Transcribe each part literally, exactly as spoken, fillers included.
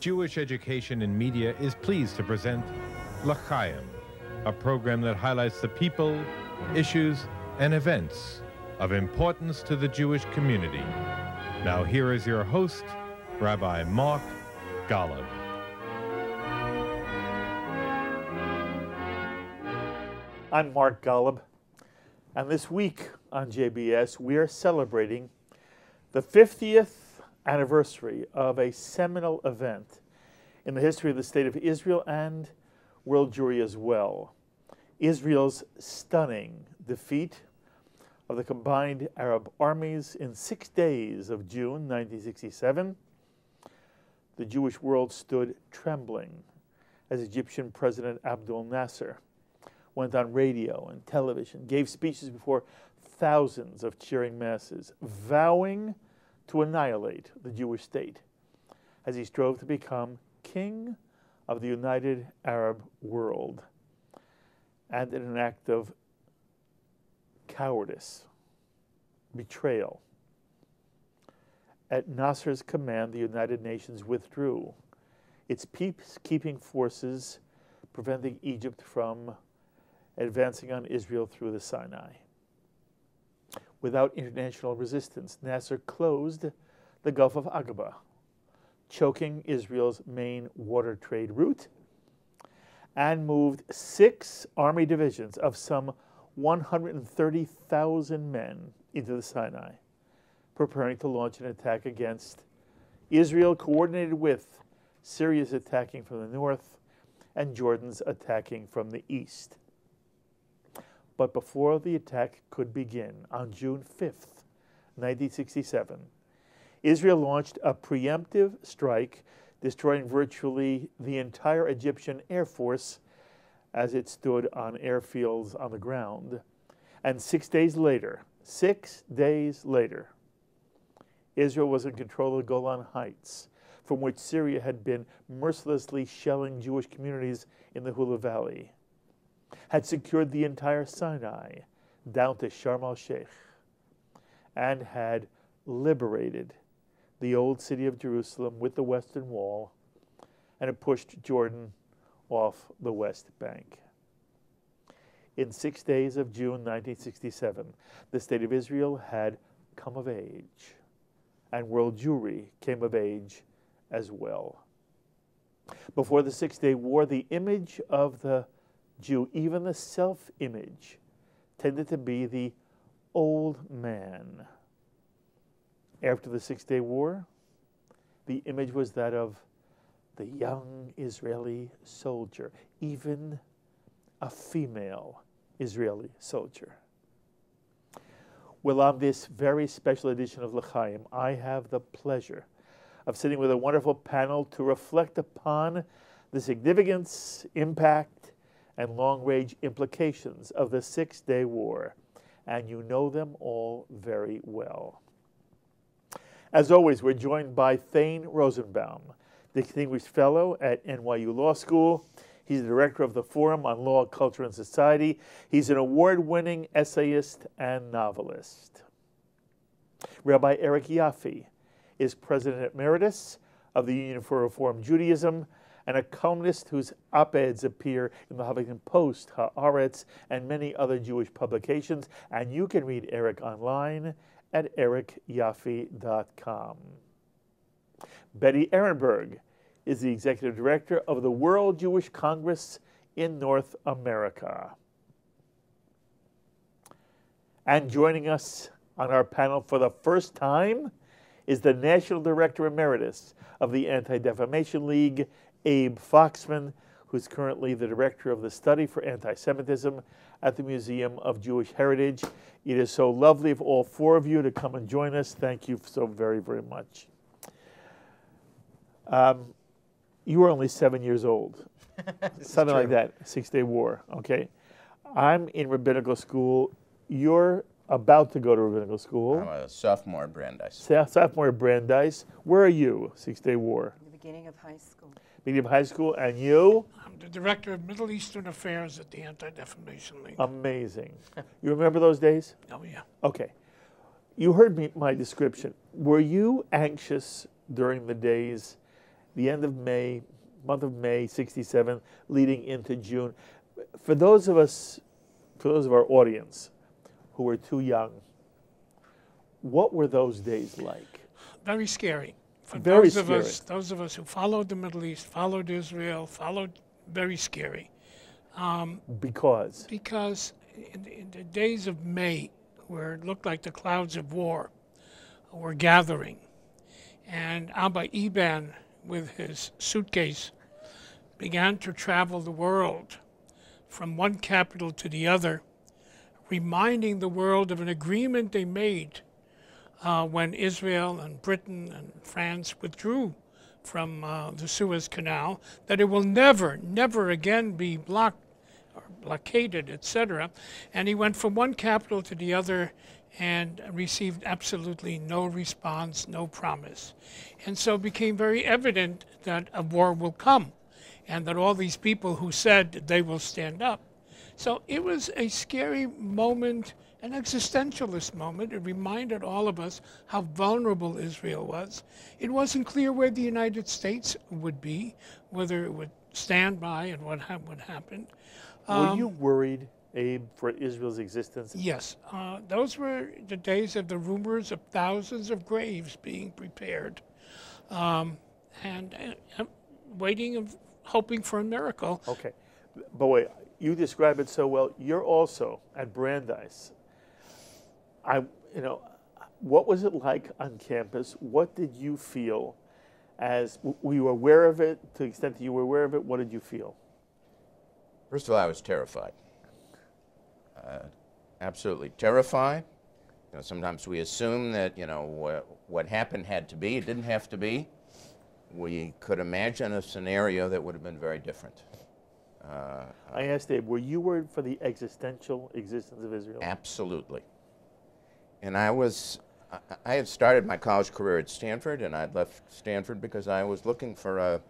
Jewish Education and Media is pleased to present L'chaim, a program that highlights the people, issues, and events of importance to the Jewish community. Now here is your host, Rabbi Mark Golub. I'm Mark Golub, and this week on J B S we are celebrating the fiftieth anniversary of a seminal event in the history of the State of Israel and world Jewry as well. Israel's stunning defeat of the combined Arab armies in six days of June nineteen sixty-seven, the Jewish world stood trembling as Egyptian President Abdul Nasser went on radio and television, gave speeches before thousands of cheering masses, vowing to annihilate the Jewish state as he strove to become king of the United Arab World. And in an act of cowardice, betrayal, at Nasser's command, the United Nations withdrew, its peacekeeping forces preventing Egypt from advancing on Israel through the Sinai. Without international resistance, Nasser closed the Gulf of Aqaba, choking Israel's main water trade route, and moved six army divisions of some one hundred thirty thousand men into the Sinai, preparing to launch an attack against Israel, coordinated with Syria's attacking from the north and Jordan's attacking from the east. But before the attack could begin, on June fifth, nineteen sixty-seven, Israel launched a preemptive strike, destroying virtually the entire Egyptian Air Force as it stood on airfields on the ground. And six days later, six days later, Israel was in control of the Golan Heights, from which Syria had been mercilessly shelling Jewish communities in the Hula Valley, had secured the entire Sinai down to Sharm el-Sheikh, and had liberated the old city of Jerusalem with the Western Wall, and it pushed Jordan off the West Bank. In six days of June nineteen sixty-seven, the State of Israel had come of age, and world Jewry came of age as well. Before the Six-Day War, the image of the Jew, even the self-image, tended to be the old man. After the Six-Day War, the image was that of the young Israeli soldier, even a female Israeli soldier. Well, on this very special edition of L'chaim, I have the pleasure of sitting with a wonderful panel to reflect upon the significance, impact, and long-range implications of the Six-Day War, and you know them all very well. As always, we're joined by Thane Rosenbaum, Distinguished Fellow at N Y U Law School. He's the director of the Forum on Law, Culture, and Society. He's an award-winning essayist and novelist. Rabbi Eric Yoffie is President Emeritus of the Union for Reform Judaism and a columnist whose op-eds appear in the Huffington Post, Haaretz, and many other Jewish publications. And you can read Eric online at eric yoffie dot com. Betty Ehrenberg is the executive director of the World Jewish Congress in North America. And joining us on our panel for the first time is the National Director Emeritus of the Anti-Defamation League, Abe Foxman, who's currently the director of the Study for Anti-Semitism at the Museum of Jewish Heritage. It is so lovely of all four of you to come and join us. Thank you so very, very much. Um, you were only seven years old, something like that, Six-Day War, okay? I'm in rabbinical school. You're about to go to rabbinical school. I'm a sophomore at Brandeis. So, sophomore at Brandeis. Where are you, Six-Day War? In the beginning of high school. Beginning of high school, and you? I'm the director of Middle Eastern Affairs at the Anti-Defamation League. Amazing. You remember those days? Oh, yeah. Okay. You heard me, my description. Were you anxious during the days the end of May, month of May, sixty-seven, leading into June. For those of us, for those of our audience who were too young, what were those days like? Very scary. For very those scary. Of us, those of us who followed the Middle East, followed Israel, followed, very scary. Um, because? Because in, in the days of May, where it looked like the clouds of war were gathering, and Abba Eban, with his suitcase, began to travel the world from one capital to the other, reminding the world of an agreement they made uh, when Israel and Britain and France withdrew from uh, the Suez Canal, that it will never, never again be blocked or blockaded, et cetera. And he went from one capital to the other and received absolutely no response, no promise. And so it became very evident that a war will come and that all these people who said they will stand up. So it was a scary moment, an existentialist moment. It reminded all of us how vulnerable Israel was. It wasn't clear where the United States would be, whether it would stand by and what, ha what happened. Um, Were you worried, Abe, for Israel's existence? Yes. Uh, those were the days of the rumors of thousands of graves being prepared um, and uh, waiting and hoping for a miracle. Okay. But wait, you describe it so well. You're also at Brandeis. I, you know, what was it like on campus? What did you feel as, were you aware of it? To the extent that you were aware of it, what did you feel? First of all, I was terrified. Uh, absolutely terrified. You know, sometimes we assume that, you know, wh what happened had to be. It didn't have to be. We could imagine a scenario that would have been very different. Uh, I asked Abe, were you worried for the existential existence of Israel? Absolutely. And I was, I, I had started my college career at Stanford, and I'd left Stanford because I was looking for a,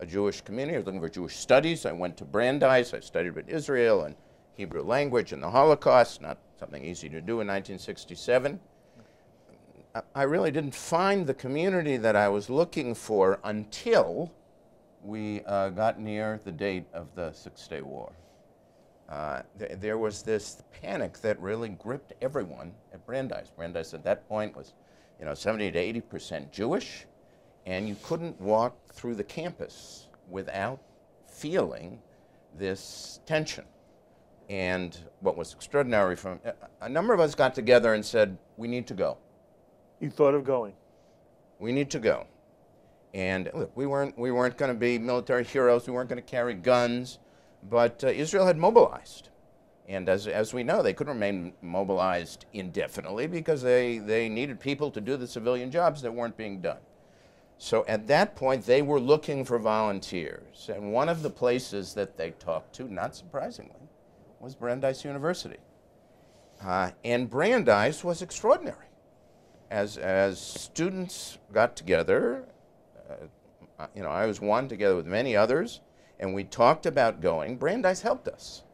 a Jewish community. I was looking for Jewish studies. I went to Brandeis. I studied with Israel and Hebrew language and the Holocaust, not something easy to do in nineteen sixty-seven. I, I really didn't find the community that I was looking for until we uh, got near the date of the Six-Day War. Uh, th there was this panic that really gripped everyone at Brandeis. Brandeis at that point was, you know, seventy to eighty percent Jewish, and you couldn't walk through the campus without feeling this tension. And what was extraordinary from a number of us got together and said, we need to go. You thought of going. We need to go. And look, we weren't, we weren't going to be military heroes. We weren't going to carry guns. But uh, Israel had mobilized. And as, as we know, they couldn't remain mobilized indefinitely because they, they needed people to do the civilian jobs that weren't being done. So at that point, they were looking for volunteers. And one of the places that they talked to, not surprisingly, was Brandeis University. Uh, and Brandeis was extraordinary. As, as students got together, uh, you know, I was one together with many others, and we talked about going. Brandeis helped us.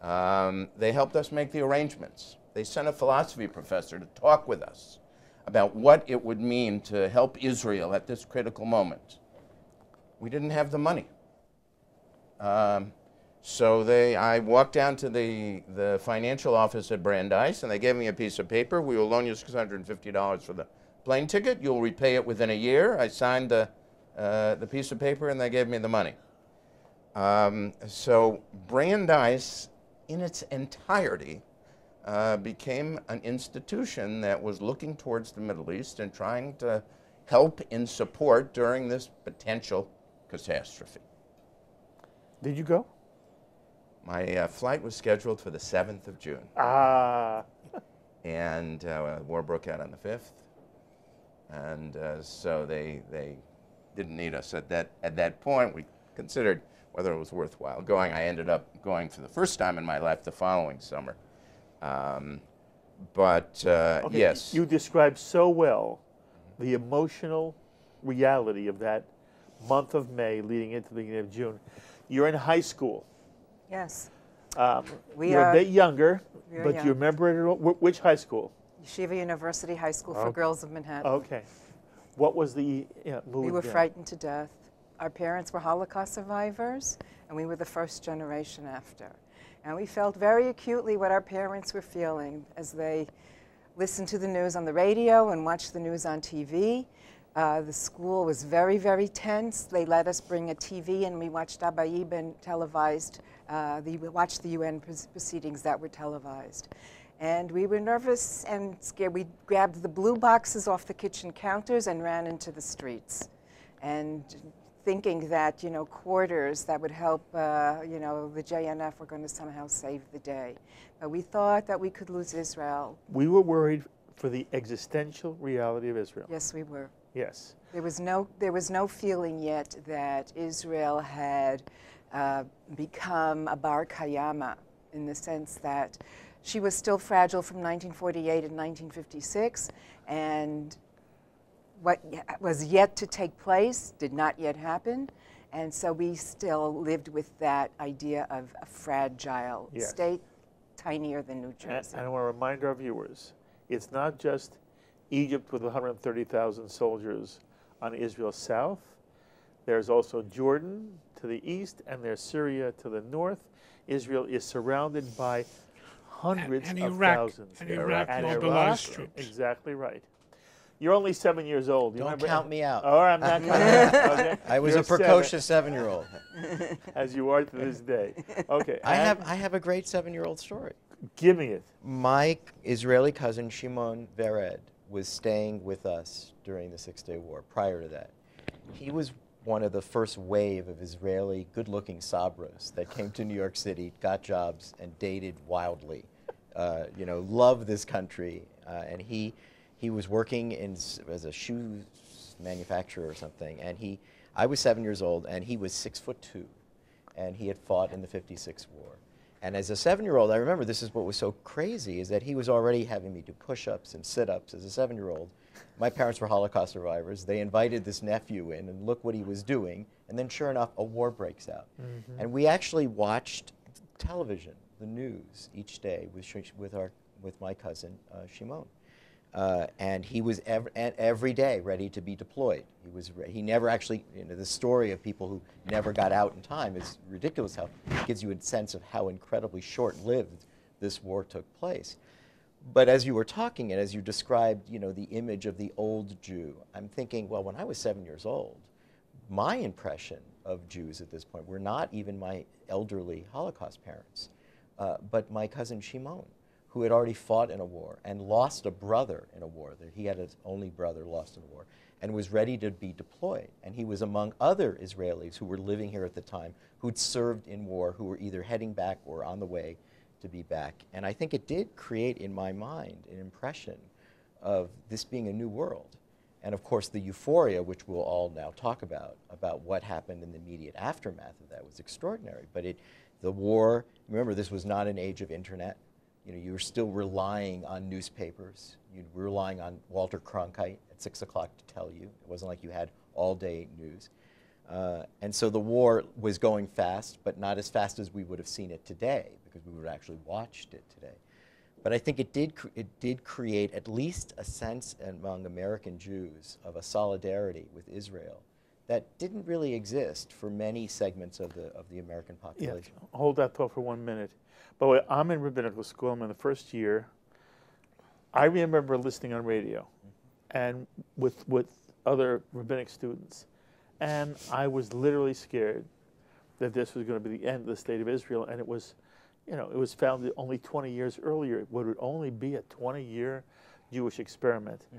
Um, they helped us make the arrangements. They sent a philosophy professor to talk with us about what it would mean to help Israel at this critical moment. We didn't have the money. Um, So they, I walked down to the, the financial office at Brandeis, and they gave me a piece of paper. We will loan you six hundred fifty dollars for the plane ticket. You'll repay it within a year. I signed the, uh, the piece of paper, and they gave me the money. Um, so Brandeis, in its entirety, uh, became an institution that was looking towards the Middle East and trying to help in support during this potential catastrophe. Did you go? My uh, flight was scheduled for the seventh of June. Ah. And uh, war broke out on the fifth. And uh, so they, they didn't need us at that, at that point. We considered whether it was worthwhile going. I ended up going for the first time in my life the following summer. Um, but, uh, okay, yes. You described so well the emotional reality of that month of May leading into the beginning of June. You're in high school. Yes. Um, we you're are, a bit younger, but young. You remember it? Which high school? Yeshiva University High School for oh. Girls of Manhattan. Okay. What was the... Yeah, we were down. frightened to death. our parents were Holocaust survivors, and we were the first generation after. And we felt very acutely what our parents were feeling as they listened to the news on the radio and watched the news on T V. Uh, the school was very, very tense. They let us bring a T V, and we watched Abba Eban televised. Uh, the, we watched the U N proceedings that were televised. And we were nervous and scared. We grabbed the blue boxes off the kitchen counters and ran into the streets, and thinking that, you know, quarters that would help, uh, you know, the J N F were going to somehow save the day. But we thought that we could lose Israel. We were worried for the existential reality of Israel. Yes, we were. Yes. There was no, there was no feeling yet that Israel had uh, become a bar kayama, in the sense that she was still fragile from nineteen forty-eight and nineteen fifty-six, and what was yet to take place did not yet happen, and so we still lived with that idea of a fragile yes. state, tinier than New Jersey. And, and I want to remind our viewers, it's not just Egypt with one hundred thirty thousand soldiers on Israel's south. There's also Jordan to the east, and there's Syria to the north. Israel is surrounded by hundreds and, and of Iraq, thousands. And Iraq, and Iraq, Iraq troops. Exactly right. You're only seven years old. You Don't remember? count me out. All right, I'm not counting out. Okay. I was You're a precocious seven-year-old. Seven As you are to this day. Okay. I have I have a great seven-year-old story. Give me it. My Israeli cousin Shimon Vered was staying with us during the Six-Day War. Prior to that, he was one of the first wave of Israeli good-looking sabras that came to New York City, got jobs, and dated wildly. Uh, you know, loved this country, uh, and he. He was working in, as a shoe manufacturer or something, and he, I was seven years old, and he was six foot two, and he had fought in the fifty-six war. And as a seven-year-old, I remember this is what was so crazy, is that he was already having me do push-ups and sit-ups as a seven-year-old. My parents were Holocaust survivors. They invited this nephew in, and look what he was doing. And then, sure enough, a war breaks out. Mm-hmm. And we actually watched television, the news, each day with, with, our, with my cousin, uh, Shimon. Uh, and he was ev and every day ready to be deployed. He was re he never actually, you know, the story of people who never got out in time is ridiculous. How it gives you a sense of how incredibly short-lived this war took place. But as you were talking and as you described, you know, the image of the old Jew, I'm thinking, well, when I was seven years old, my impression of Jews at this point were not even my elderly Holocaust parents, uh, but my cousin Shimon, who had already fought in a war and lost a brother in a war, that he had his only brother lost in a war, and was ready to be deployed. And he was among other Israelis who were living here at the time, who'd served in war, who were either heading back or on the way to be back. And I think it did create in my mind an impression of this being a new world. And of course the euphoria, which we'll all now talk about, about what happened in the immediate aftermath of that was extraordinary. But it, the war, remember this was not an age of internet. You know, you were still relying on newspapers. You were relying on Walter Cronkite at six o'clock to tell you. It wasn't like you had all-day news. Uh, and so the war was going fast, but not as fast as we would have seen it today, because we would have actually watched it today. But I think it did, cr it did create at least a sense among American Jews of a solidarity with Israel that didn't really exist for many segments of the, of the American population. Yeah. Hold that thought for one minute. By the way, I'm in rabbinical school. I'm in the first year. I remember listening on radio, mm-hmm. and with, with other rabbinic students, and I was literally scared that this was going to be the end of the State of Israel, and it was, you know, it was founded only twenty years earlier. It would only be a twenty-year Jewish experiment. Mm-hmm.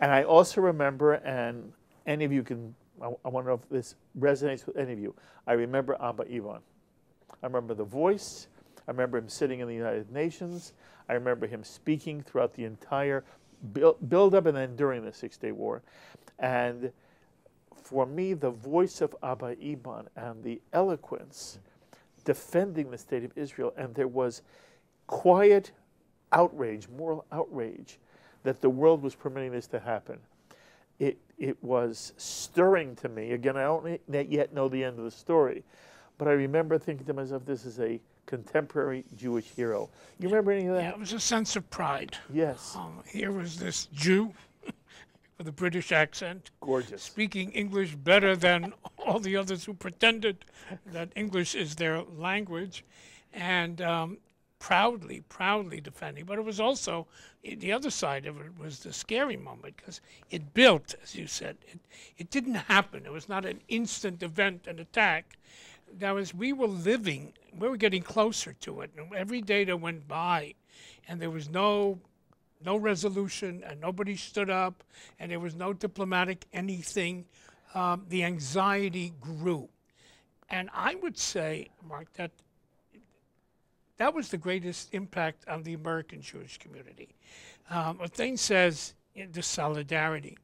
And I also remember, and any of you can, I, I want to know if this resonates with any of you. I remember Abba Eban. I remember the voice. I remember him sitting in the United Nations. I remember him speaking throughout the entire build, build up and then during the Six-Day War. And for me, the voice of Abba Eban and the eloquence defending the State of Israel, and there was quiet outrage, moral outrage, that the world was permitting this to happen. It, it was stirring to me. Again, I don't yet know the end of the story, but I remember thinking to myself, this is a contemporary Jewish hero. You remember any of that? Yeah, it was a sense of pride. Yes. Um, here was this Jew with a British accent. Gorgeous. Speaking English better than all the others who pretended that English is their language, and um, proudly, proudly defending. But it was also, the other side of it was the scary moment, because it built, as you said. It, it didn't happen. It was not an instant event, an attack. That was, we were living, we were getting closer to it. And every day that went by, and there was no, no resolution, and nobody stood up, and there was no diplomatic anything, um, the anxiety grew. And I would say, Mark, that that was the greatest impact on the American Jewish community. Um, a thing says, you know, the solidarity.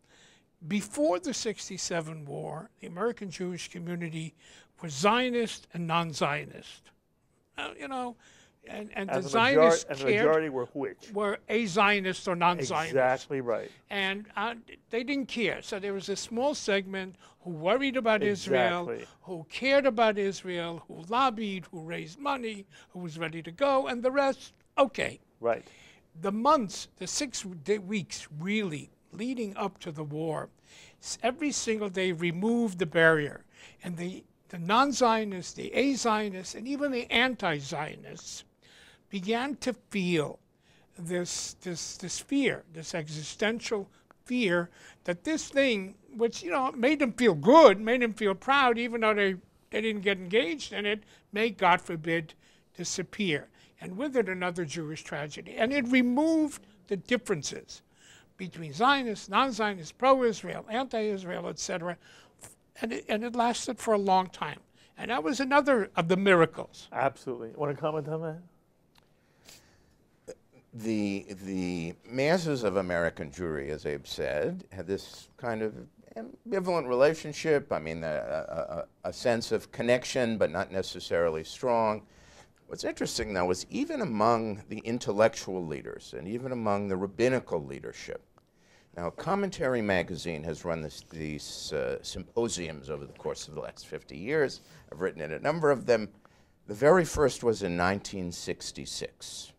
Before the sixty-seven war, the American Jewish community was Zionist and non-Zionist. Uh, you know, and, and the Zionists cared, and the majority were which? Were a Zionist or non-Zionist. Exactly right. And uh, they didn't care. So there was a small segment who worried about exactly. Israel, who cared about Israel, who lobbied, who raised money, who was ready to go, and the rest, okay. Right. The months, the six day weeks really leading up to the war, every single day removed the barrier. And the, the non-Zionists, the a-Zionists, and even the anti-Zionists began to feel this, this, this fear, this existential fear that this thing, which, you know, made them feel good, made them feel proud, even though they, they didn't get engaged in it, may, God forbid, disappear. And with it, another Jewish tragedy. And it removed the differences between Zionists, non-Zionists, pro-Israel, anti-Israel, et cetera, and it, and it lasted for a long time. And that was another of the miracles. Absolutely. Want to comment on that? The, the masses of American Jewry, as Abe said, had this kind of ambivalent relationship. I mean, a, a, a sense of connection, but not necessarily strong. What's interesting, though, is even among the intellectual leaders and even among the rabbinical leadership. Now, Commentary Magazine has run this, these uh, symposiums over the course of the last fifty years. I've written in a number of them. The very first was in nineteen sixty-six.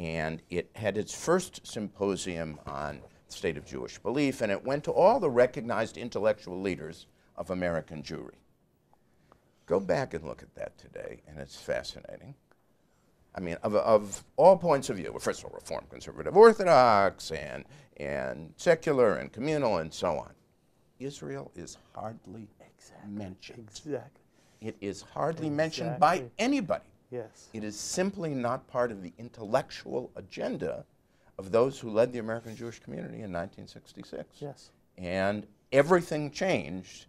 And it had its first symposium on the state of Jewish belief, and it went to all the recognized intellectual leaders of American Jewry. Go back and look at that today, and it's fascinating. I mean, of, of all points of view, well, first of all, Reform, Conservative, Orthodox, and, and secular, and communal, and so on. Israel is hardly exactly. mentioned. Exactly. It is hardly exactly. mentioned by anybody. Yes. It is simply not part of the intellectual agenda of those who led the American Jewish community in nineteen sixty-six. Yes. And everything changed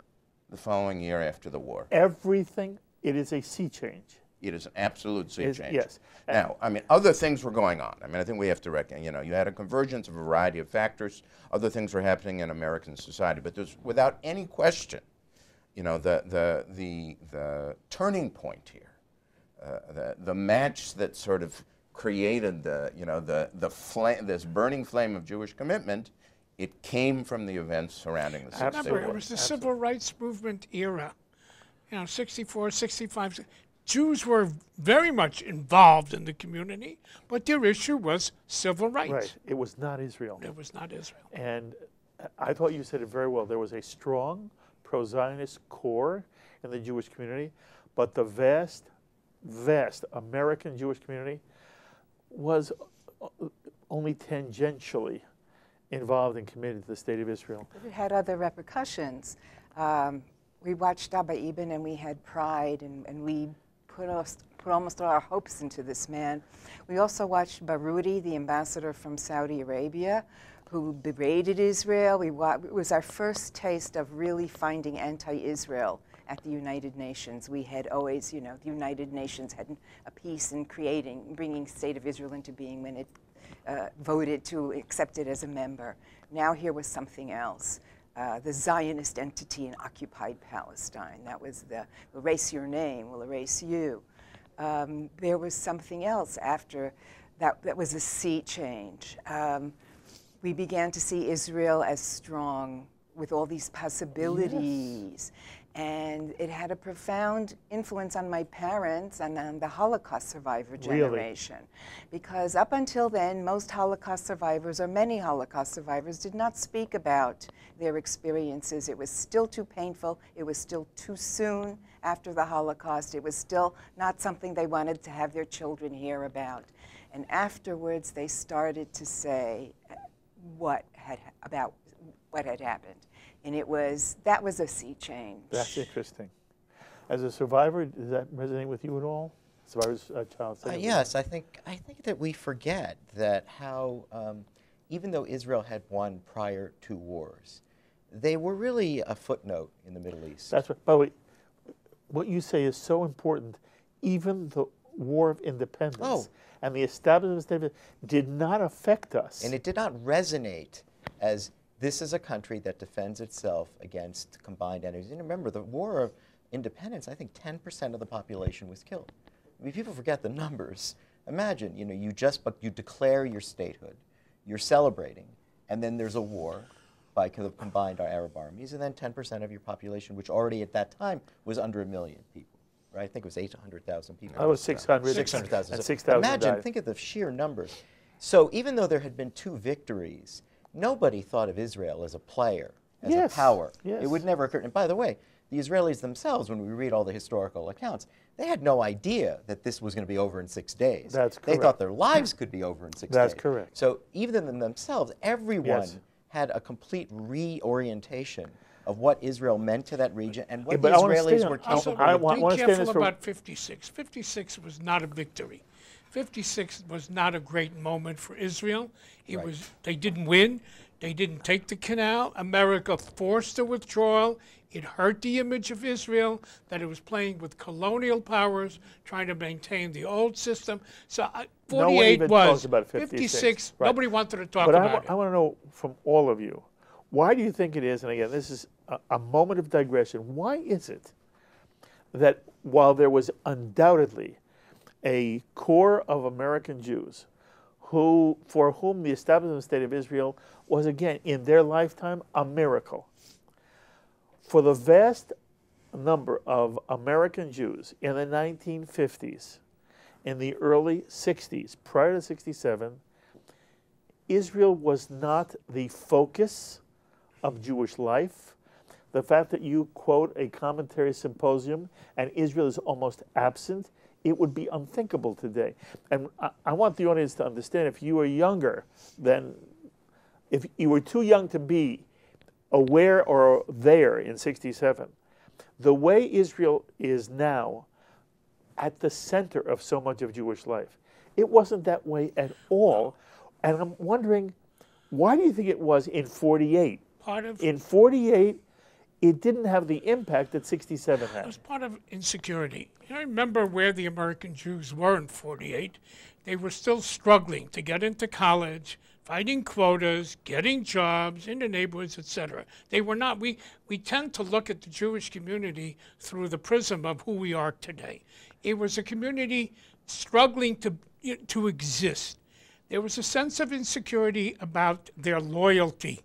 the following year after the war. Everything, it is a sea change. It is an absolute sea change. Yes. Now, I mean, other things were going on. I mean, I think we have to reckon, you know, you had a convergence of a variety of factors. Other things were happening in American society. But there's, without any question, you know, the, the, the, the turning point here, uh, the, the match that sort of created the, you know, the, the flame, this burning flame of Jewish commitment, it came from the events surrounding the Civil War. Remember, it was the Absolutely. Civil Rights Movement era. You know, sixty-four, sixty-five. Jews were very much involved in the community, but their issue was civil rights. Right. It was not Israel. It was not Israel. And I thought you said it very well. There was a strong pro-Zionist core in the Jewish community, but the vast, vast American Jewish community was only tangentially involved and committed to the state of Israel. But it had other repercussions. Um, we watched Abba Eban, and we had pride, and, and we put, us, put almost all our hopes into this man. We also watched Baroudi, the ambassador from Saudi Arabia, who berated Israel. We wa it was our first taste of really finding anti-Israel at the United Nations. We had always, you know, the United Nations had a piece in creating, bringing the state of Israel into being when it Uh, voted to accept it as a member. Now here was something else. Uh, the Zionist entity in occupied Palestine. That was the erase your name, we'll erase you. Um, there was something else after that. That was a sea change. Um, we began to see Israel as strong. with all these possibilities. Yes. And it had a profound influence on my parents and on the Holocaust survivor generation. Really? Because up until then, most Holocaust survivors, or many Holocaust survivors, did not speak about their experiences. It was still too painful. It was still too soon after the Holocaust. It was still not something they wanted to have their children hear about. And afterwards, they started to say what had, about what had happened. And it was, that was a sea change. That's interesting. As a survivor, does that resonate with you at all? Survivors, uh, child. Uh, yes, I think I think that we forget that how, um, even though Israel had won prior two wars, they were really a footnote in the Middle East. That's what. By the way, what you say is so important. Even the War of Independence oh. and the establishment of did not affect us, and it did not resonate as. This is a country that defends itself against combined enemies. And remember, the War of Independence, I think ten percent of the population was killed. I mean, people forget the numbers. Imagine, you know, you just, but you declare your statehood, you're celebrating, and then there's a war by the combined Arab armies, and then ten percent of your population, which already at that time was under a million people, right? I think it was eight hundred thousand people. I was six hundred. six hundred thousand. So six thousand imagine, died. Think of the sheer numbers. So even though there had been two victories, nobody thought of Israel as a player, as yes, a power. Yes. It would never occur. And by the way, the Israelis themselves, when we read all the historical accounts, they had no idea that this was going to be over in six days. That's correct. They thought their lives could be over in six That's days. That's correct. So even in themselves, everyone yes. had a complete reorientation of what Israel meant to that region and what yeah, the Israelis were capable of. I want, want to be careful about fifty-six. fifty-six was not a victory. fifty-six was not a great moment for Israel. It right. was, they didn't win. They didn't take the canal. America forced a withdrawal. It hurt the image of Israel that it was playing with colonial powers, trying to maintain the old system. So uh, forty-eight no was, about fifty-six, fifty-six right. nobody wanted to talk but about I, it. But I want to know from all of you, why do you think it is, and again, this is a, a moment of digression, why is it that while there was undoubtedly a core of American Jews who, for whom the establishment state of Israel was, again, in their lifetime, a miracle. For the vast number of American Jews in the nineteen fifties, in the early sixties, prior to sixty-seven, Israel was not the focus of Jewish life. The fact that you quote a commentary symposium and Israel is almost absent, it would be unthinkable today. And I, I want the audience to understand, if you were younger than, if you were too young to be aware or there in sixty-seven, the way Israel is now at the center of so much of Jewish life, it wasn't that way at all. And I'm wondering, why do you think it was in forty-eight? Part of in forty-eight, it didn't have the impact that sixty-seven had. It was part of insecurity. You know, I remember where the American Jews were in forty-eight. They were still struggling to get into college, fighting quotas, getting jobs in the neighborhoods, et cetera. They were not, we, we tend to look at the Jewish community through the prism of who we are today. It was a community struggling to, to exist. There was a sense of insecurity about their loyalty.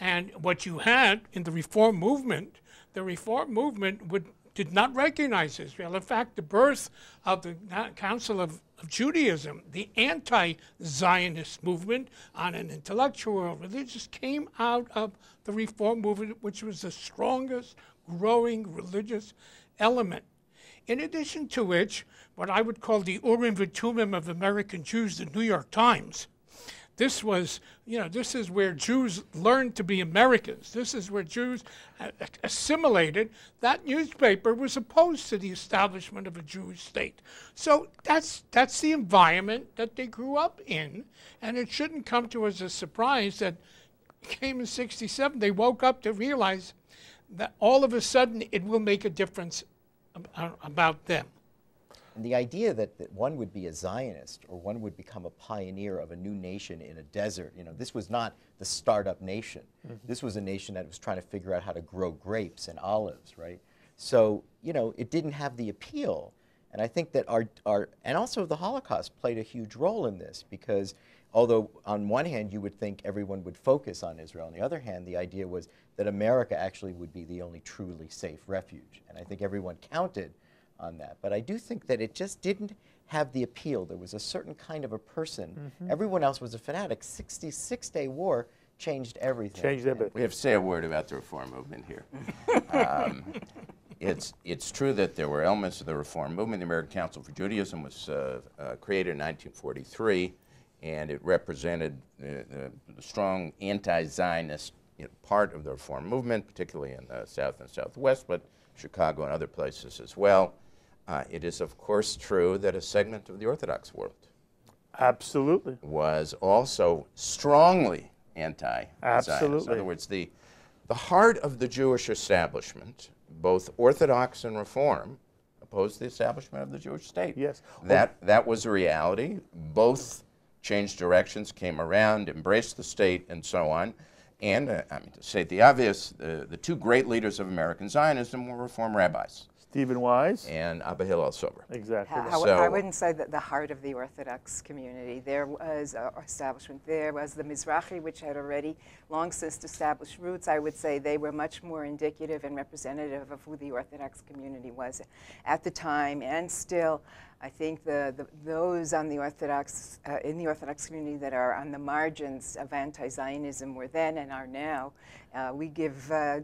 And what you had in the reform movement, the reform movement would, did not recognize Israel. In fact, the birth of the Council of, of Judaism, the anti-Zionist movement on an intellectual, religious, came out of the reform movement, which was the strongest growing religious element. In addition to which, what I would call the Urim Vatumim of American Jews, the New York Times. This was, you know, this is where Jews learned to be Americans. This is where Jews assimilated. That newspaper was opposed to the establishment of a Jewish state. So that's, that's the environment that they grew up in. And it shouldn't come to us as a surprise that it came in sixty-seven. They woke up to realize that all of a sudden it will make a difference about them. And the idea that, that one would be a Zionist or one would become a pioneer of a new nation in a desert, you know, this was not the startup nation. Mm-hmm. This was a nation that was trying to figure out how to grow grapes and olives, right? So, you know, it didn't have the appeal. And I think that our, our, and also the Holocaust played a huge role in this because although on one hand you would think everyone would focus on Israel, on the other hand the idea was that America actually would be the only truly safe refuge. And I think everyone counted on that. But I do think that it just didn't have the appeal. There was a certain kind of a person. Mm-hmm. Everyone else was a fanatic. sixty-six day war changed everything. Changed everything. We have to say a word about the reform movement here. um, It's, it's true that there were elements of the reform movement. The American Council for Judaism was uh, uh, created in nineteen forty-three, and it represented uh, the, the strong anti-Zionist you know, part of the reform movement, particularly in the South and Southwest, but Chicago and other places as well. Uh, it is, of course, true that a segment of the Orthodox world absolutely was also strongly anti-Zionist. Absolutely. In other words, the, the heart of the Jewish establishment, both Orthodox and Reform, opposed the establishment of the Jewish state. Yes. That, that was a reality. Both changed directions, came around, embraced the state, and so on. And, uh, I mean, to state the obvious, uh, the two great leaders of American Zionism were Reform rabbis. Stephen Wise. And Abba Hillel Sober. Exactly. I, so, I wouldn't say that the heart of the Orthodox community. There was an establishment. There was the Mizrahi, which had already long since established roots. I would say they were much more indicative and representative of who the Orthodox community was at the time and still. I think the, the, those on the Orthodox, uh, in the Orthodox community that are on the margins of anti-Zionism were then and are now. Uh, we give uh,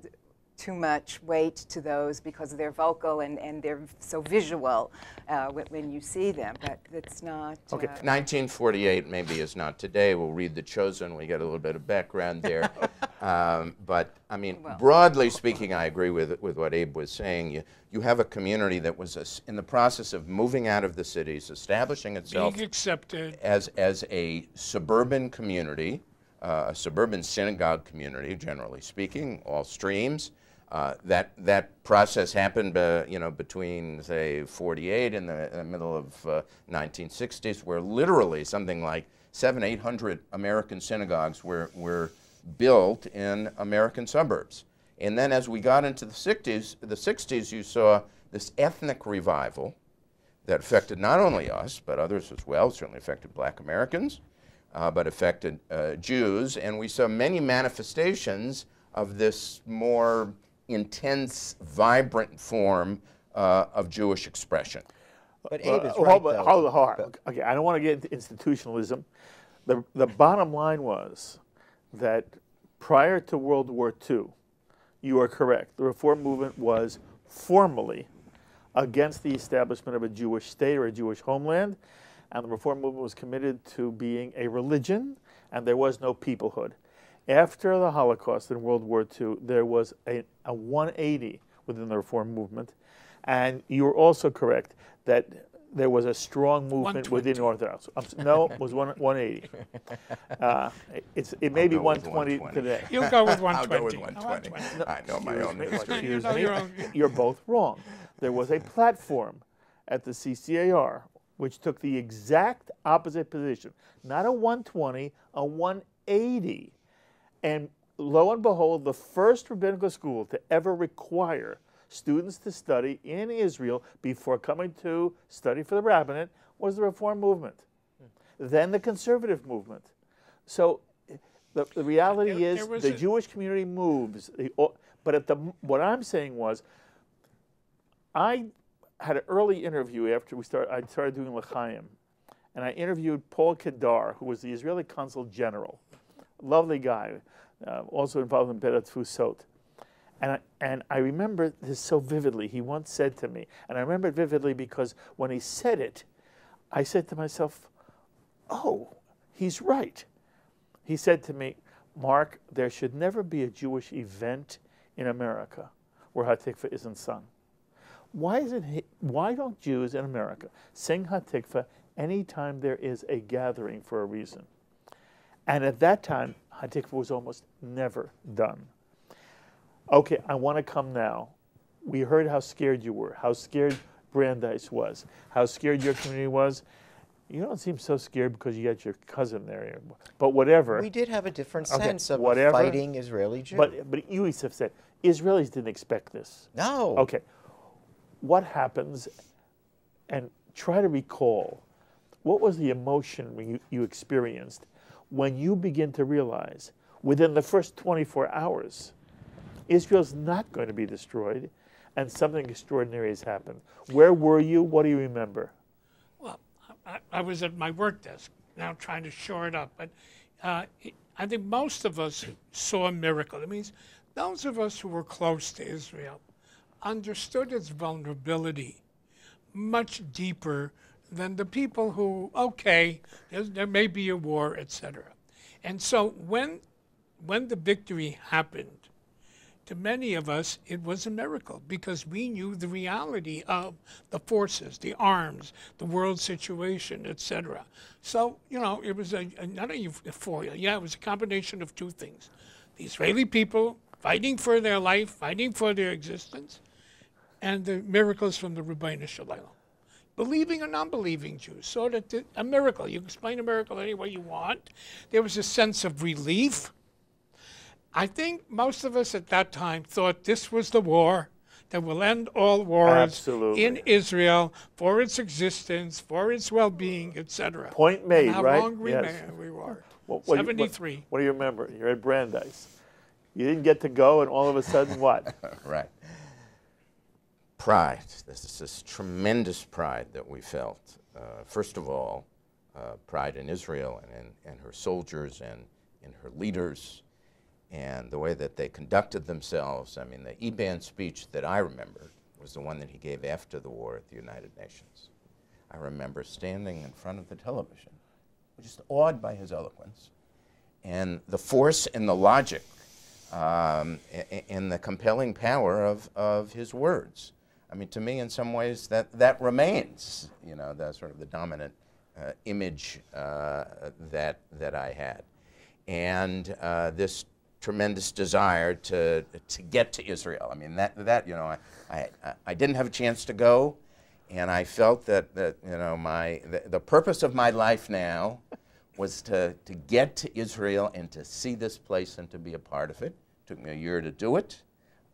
too much weight to those because they're vocal and, and they're so visual uh, when you see them, but it's not... Okay, uh, nineteen forty-eight maybe is not today. We'll read The Chosen. We get a little bit of background there. um, but, I mean, well, broadly speaking, I agree with, with what Abe was saying. You, you have a community that was a, in the process of moving out of the cities, establishing itself... Being accepted. ...as, as a suburban community, uh, a suburban synagogue community, generally speaking, all streams. Uh, that that process happened, uh, you know, between say forty-eight and the, the middle of uh, nineteen sixties, where literally something like seven, eight hundred American synagogues were were built in American suburbs. And then, as we got into the sixties, the sixties, you saw this ethnic revival that affected not only us but others as well. Certainly affected Black Americans, uh, but affected uh, Jews, and we saw many manifestations of this more intense, vibrant form uh, of Jewish expression. But Abe is uh, right, hold, hold, hold but, okay, I don't want to get into institutionalism. The, the bottom line was that prior to World War Two, you are correct, the reform movement was formally against the establishment of a Jewish state or a Jewish homeland, and the reform movement was committed to being a religion, and there was no peoplehood. After the Holocaust in World War Two, there was a, a one eighty within the reform movement, and you're also correct that there was a strong movement within Orthodox. No, it was one, one eighty. Uh, it's, it may I'll be one twenty today. You'll go with one twenty. I'll go with one twenty. No, I know my own history. You know your own. You're both wrong. There was a platform at the C C A R which took the exact opposite position. Not a one twenty, a one eighty. And lo and behold, the first rabbinical school to ever require students to study in Israel before coming to study for the rabbinate was the Reform movement, mm. then the Conservative movement. So the, the reality there, is there the Jewish community moves. The, but at the, what I'm saying was, I had an early interview after we started, I started doing L'chaim, and I interviewed Paul Kedar, who was the Israeli Consul General. Lovely guy, uh, also involved in Beit HaTfusot. And I, and I remember this so vividly. He once said to me, and I remember it vividly because when he said it, I said to myself, oh, he's right. He said to me, Mark, there should never be a Jewish event in America where HaTikvah isn't sung. Why, is it, why don't Jews in America sing HaTikvah anytime there is a gathering for a reason? And at that time, HaTikvah was almost never done. Okay, I want to come now. We heard how scared you were, how scared Brandeis was, how scared your community was. You don't seem so scared because you got your cousin there. But whatever. We did have a different sense okay, of whatever, fighting Israeli Jews. But, but you said, Israelis didn't expect this. No. Okay. What happens, and try to recall, what was the emotion you, you experienced when you begin to realize within the first twenty-four hours Israel's not going to be destroyed, and something extraordinary has happened. Where were you? What do you remember? Well, I, I was at my work desk, now trying to shore it up. But uh, it, I think most of us saw a miracle. It means those of us who were close to Israel understood its vulnerability much deeper than the people who, okay, there may be a war, et cetera. And so when, when the victory happened, to many of us, it was a miracle because we knew the reality of the forces, the arms, the world situation, et cetera. So, you know, it was a, a, not a euphoria. Yeah, it was a combination of two things. The Israeli people fighting for their life, fighting for their existence, and the miracles from the Rabbeinu Shalom. Believing or non-believing Jews saw that the, a miracle. You explain a miracle any way you want. There was a sense of relief. I think most of us at that time thought this was the war that will end all wars Absolutely. in Israel for its existence, for its well-being, et cetera. Point made, and how right? How long we, yes. we were. What, what, seventy-three. What, what do you remember? You're at Brandeis. You didn't get to go, and all of a sudden what? Right. Pride. This is this tremendous pride that we felt. Uh, first of all, uh, pride in Israel and, in, and her soldiers and in her leaders, and the way that they conducted themselves. I mean, the Eban speech that I remembered was the one that he gave after the war at the United Nations. I remember standing in front of the television, just awed by his eloquence, and the force and the logic um, and the compelling power of, of his words. I mean, to me, in some ways, that, that remains, you know, the sort of the dominant uh, image uh, that, that I had. And uh, this tremendous desire to to get to Israel. I mean, that that you know, I I, I didn't have a chance to go, and I felt that that you know my the, the purpose of my life now was to to get to Israel and to see this place and to be a part of it. It took me a year to do it,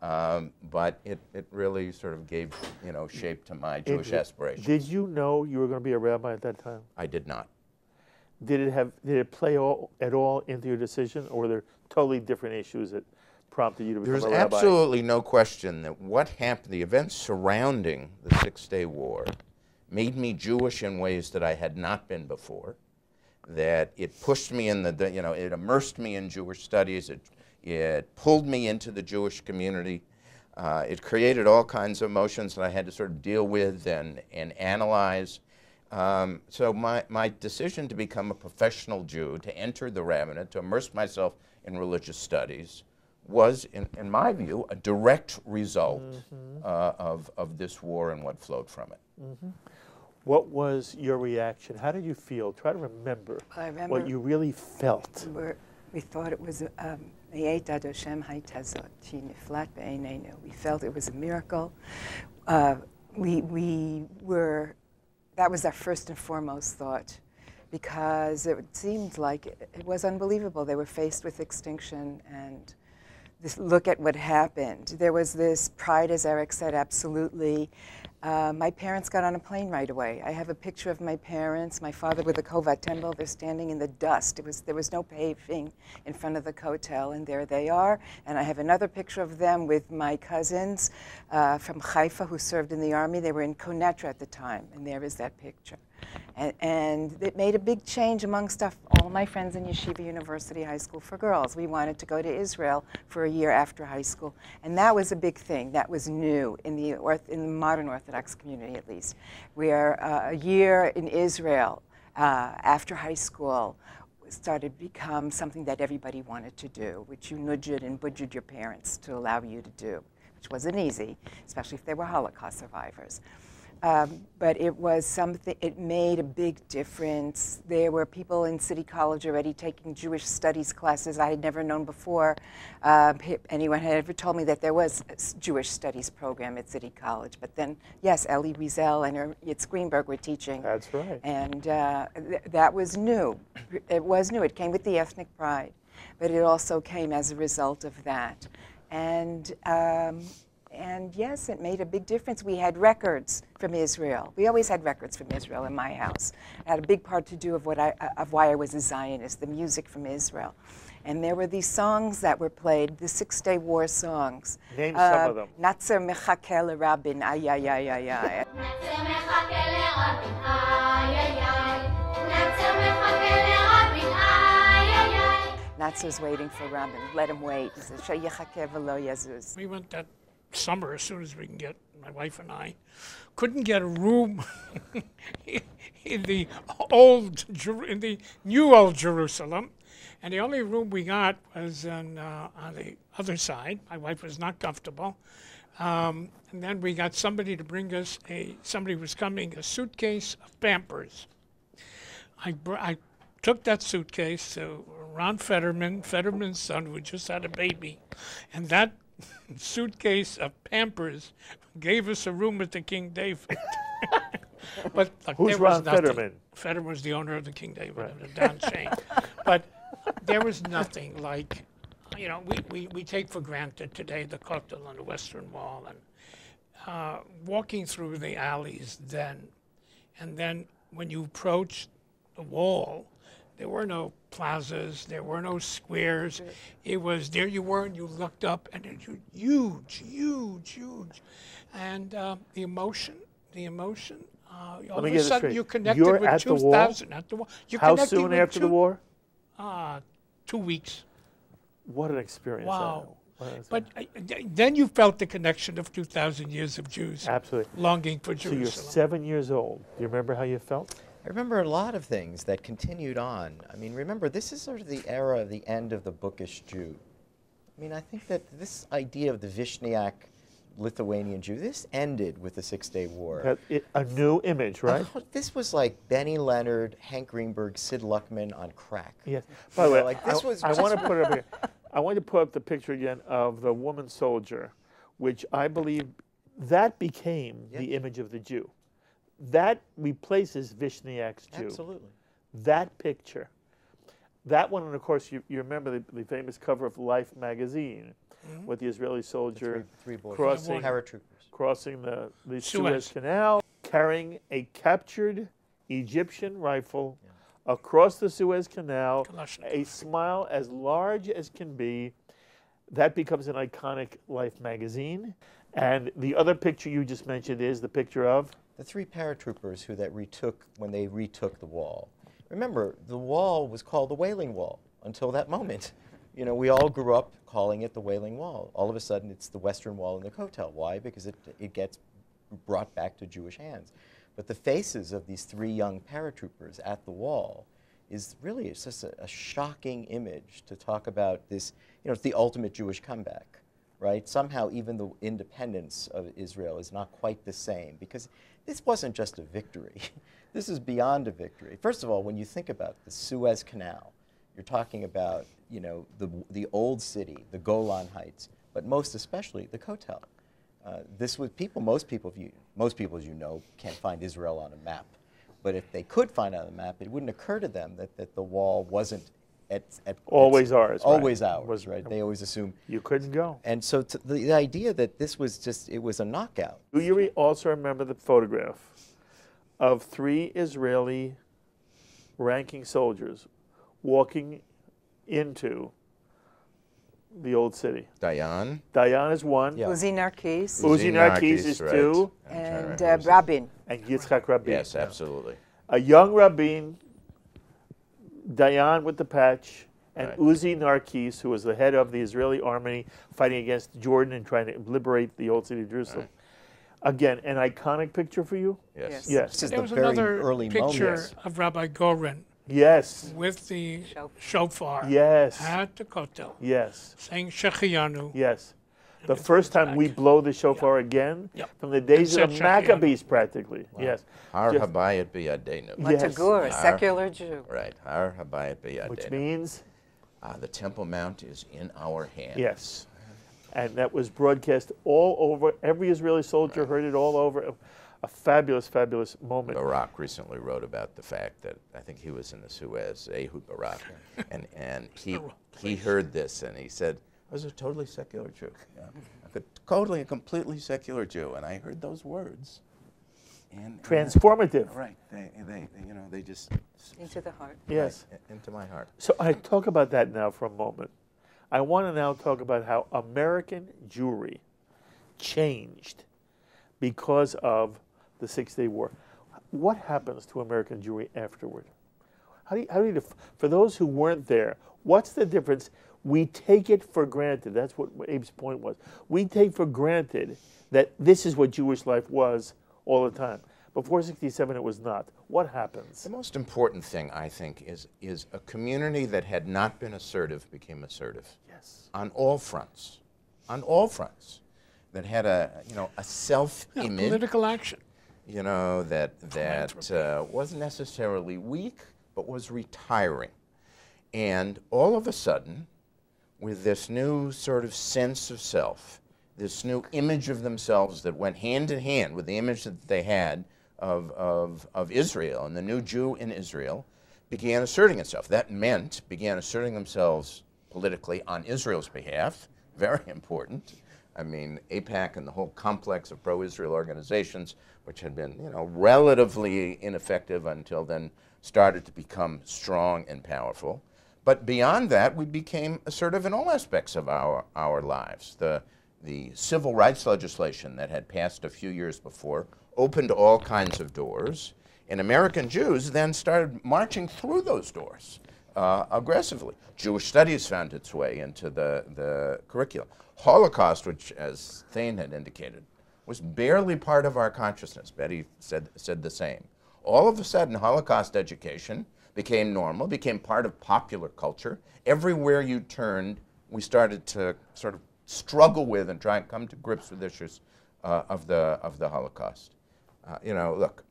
um, but it it really sort of gave you know shape to my Jewish it, aspirations. Did you know you were going to be a rabbi at that time? I did not. Did it have? Did it play all, at all into your decision, or were there totally different issues that prompted you to become There's a rabbi? There's absolutely no question that what happened, the events surrounding the Six-Day War, made me Jewish in ways that I had not been before. That it pushed me in the, you know, it immersed me in Jewish studies. It it pulled me into the Jewish community. Uh, it created all kinds of emotions that I had to sort of deal with and and analyze. Um, so my, my decision to become a professional Jew, to enter the rabbinate, to immerse myself in religious studies, was, in, in my view, a direct result mm-hmm. uh, of, of this war and what flowed from it. Mm-hmm. What was your reaction? How did you feel? Try to remember, I remember what you really felt. We thought it was, um, we felt it was a miracle. Uh, we, we were... That was our first and foremost thought, because it seemed like it, it was unbelievable. They were faced with extinction, and this, look at what happened. There was this pride, as Eric said, absolutely. Uh, my parents got on a plane right away. I have a picture of my parents, my father with a kovat tembel. They're standing in the dust. It was, there was no paving in front of the Kotel, and there they are. And I have another picture of them with my cousins uh, from Haifa who served in the army. They were in Konetra at the time, and there is that picture. And, and it made a big change amongst our, all my friends in Yeshiva University High School for Girls. We wanted to go to Israel for a year after high school, and that was a big thing. That was new in the, in the modern Orthodox community, at least. We are uh, a year in Israel uh, after high school started to become something that everybody wanted to do, which you nudged and budgeted your parents to allow you to do, which wasn't easy, especially if they were Holocaust survivors. Um, but it was something, it made a big difference. There were people in City College already taking Jewish studies classes I had never known before. Uh, anyone had ever told me that there was a Jewish studies program at City College. But then, yes, Elie Wiesel and Yitz Greenberg were teaching. That's right. And uh, th that was new. It was new. It came with the ethnic pride. But it also came as a result of that. And... Um, And yes, it made a big difference. We had records from Israel. We always had records from Israel in my house. It had a big part to do of what I, of why I was a Zionist, the music from Israel. And there were these songs that were played, the Six-Day War songs. Name uh, some of them. Natzer Mechakel Rabin, ay, ay, ay, ay, ay. Natzer Mechakel Rabin, ay, ay, ay. Natzer Mechakel Rabin, ay, ay, ay. Natzer's waiting for Rabin. Let him wait. He says, Sheyechakev v'lo yazuz. We went that summer as soon as we can get, my wife and I, couldn't get a room in the old, in the new old Jerusalem. And the only room we got was in, uh, on the other side. My wife was not comfortable. Um, and then we got somebody to bring us a, somebody was coming, a suitcase of Pampers. I, br I took that suitcase to Ron Fetterman, Fetterman's son, who just had a baby. And that suitcase of Pampers gave us a room at the King David. But look, who's there was Ron nothing. Fetterman? Fetterman was the owner of the King David, right. The Don chain. But there was nothing like, you know, we, we, we take for granted today the Kotel and the Western Wall, and uh, walking through the alleys then, and then when you approach the wall, there were no plazas, there were no squares. It was there you were, and you looked up, and it was huge, huge, huge, and uh, the emotion, the emotion. Uh, all of a sudden, you connected You're with two thousand at the wall. You're How soon after two, the war? Ah, uh, two weeks. What an experience! Wow. An but uh, then you felt the connection of two thousand years of Jews. Absolutely. Longing for Jerusalem. So you're seven years old. Do you remember how you felt? I remember a lot of things that continued on. I mean, remember, this is sort of the era of the end of the bookish Jew. I mean, I think that this idea of the Vishniac Lithuanian Jew, this ended with the Six-Day War. It, a new image, right? Uh, this was like Benny Leonard, Hank Greenberg, Sid Luckman on crack. Yes. By the way, like, this I, was I want to put up. Again. I want to put up the picture again of the woman soldier, which I believe that became yep. the image of the Jew. That replaces Vishniak's Jew. Absolutely. That picture. That one, and of course, you, you remember the, the famous cover of Life magazine mm-hmm. with the Israeli soldier the three, three crossing, crossing the, the Suez Canal, carrying a captured Egyptian rifle yeah. across the Suez Canal, a smile as large as can be. That becomes an iconic Life magazine. And the other picture you just mentioned is the picture of? The three paratroopers who that retook when they retook the wall. Remember, the wall was called the Wailing Wall until that moment. You know, we all grew up calling it the Wailing Wall. All of a sudden, it's the Western Wall and the Kotel. Why? Because it, it gets brought back to Jewish hands. But the faces of these three young paratroopers at the wall is really, it's just a, a shocking image to talk about this, you know, it's the ultimate Jewish comeback. Right? Somehow even the independence of Israel is not quite the same, because this wasn't just a victory. This is beyond a victory. First of all, when you think about the Suez Canal, you're talking about, you know, the, the old city, the Golan Heights, but most especially the Kotel. Uh, this was people, most people, you, most people, as you know, can't find Israel on a map. But if they could find it on a map, it wouldn't occur to them that, that the wall wasn't At, at, always at, ours. Always right. ours, was, right? They always assume. You couldn't go. And so t the, the idea that this was just, it was a knockout. Do you re also remember the photograph of three Israeli ranking soldiers walking into the old city? Dayan. Dayan is one. Yeah. Uzi Narkiss. Uzi Narkiss is right. two. And uh, Rabin. And Yitzhak Rabin. Yes, absolutely. A young Rabin. Dayan with the patch, and right. Uzi Narkiss, who was the head of the Israeli army fighting against Jordan and trying to liberate the old city of Jerusalem. Right. Again, an iconic picture for you? Yes. Yes. This is there the was very another early picture moment. of Rabbi Goren. Yes. With the shofar. Yes. At the Kotel. Yes. Saying Shechianu. Yes. The first time back. we blow the shofar yep. again, yep. from the days of the Maccabees, practically. Wow. Yes. Har habayit biyadenu. Matagur, a secular Jew. Right. Har habayit biyadenu. Which means? Uh, the Temple Mount is in our hands. Yes. And that was broadcast all over. Every Israeli soldier right. heard it all over. A fabulous, fabulous moment. Barak recently wrote about the fact that, I think he was in the Suez, Ehud Barak, and, and he, he heard this and he said, I was a totally secular Jew, yeah. a totally and completely secular Jew, and I heard those words, and, transformative. And, right. They, they, you know, they just into the heart. Yes, right, into my heart. So I talk about that now for a moment. I want to now talk about how American Jewry changed because of the Six-Day War. What happens to American Jewry afterward? How do you, how do you, for those who weren't there, what's the difference? We take it for granted. That's what Abe's point was. We take for granted that this is what Jewish life was all the time. Before sixty-seven, it was not. What happens? The most important thing, I think, is, is a community that had not been assertive became assertive. Yes. On all fronts. On all fronts. That had a, you know, a self-image. Yeah, political action. You know, that, that uh, wasn't necessarily weak, but was retiring. And all of a sudden, with this new sort of sense of self, this new image of themselves that went hand in hand with the image that they had of, of, of Israel, and the new Jew in Israel began asserting itself. That meant began asserting themselves politically on Israel's behalf, very important. I mean, AIPAC and the whole complex of pro-Israel organizations, which had been, you know, relatively ineffective until then, started to become strong and powerful. But beyond that, we became assertive in all aspects of our, our lives. The, the civil rights legislation that had passed a few years before opened all kinds of doors, and American Jews then started marching through those doors uh, aggressively. Jewish studies found its way into the, the curriculum. Holocaust, which, as Thane had indicated, was barely part of our consciousness. Betty said, said the same. All of a sudden, Holocaust education became normal, became part of popular culture. Everywhere you turned, we started to sort of struggle with and try and come to grips with issues uh, of the of the Holocaust. Uh, you know, look,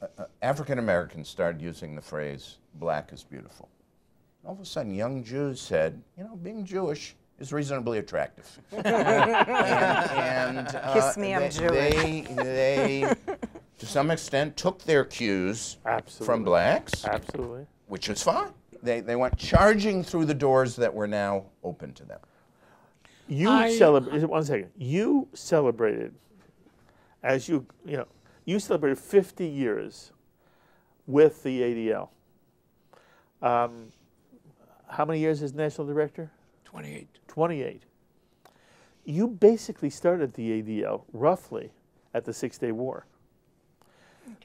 uh, uh, African Americans started using the phrase "black is beautiful." All of a sudden, young Jews said, "You know, being Jewish is reasonably attractive." and, and uh, kiss me, I'm they, Jewish. They, they to some extent, took their cues Absolutely. From blacks, Absolutely. Which is fine. They, they went charging through the doors that were now open to them. You celebrated, one second, you celebrated, as you, you know, you celebrated fifty years with the A D L. Um, how many years as national director? twenty-eight. twenty-eight. You basically started the A D L roughly at the Six-Day War.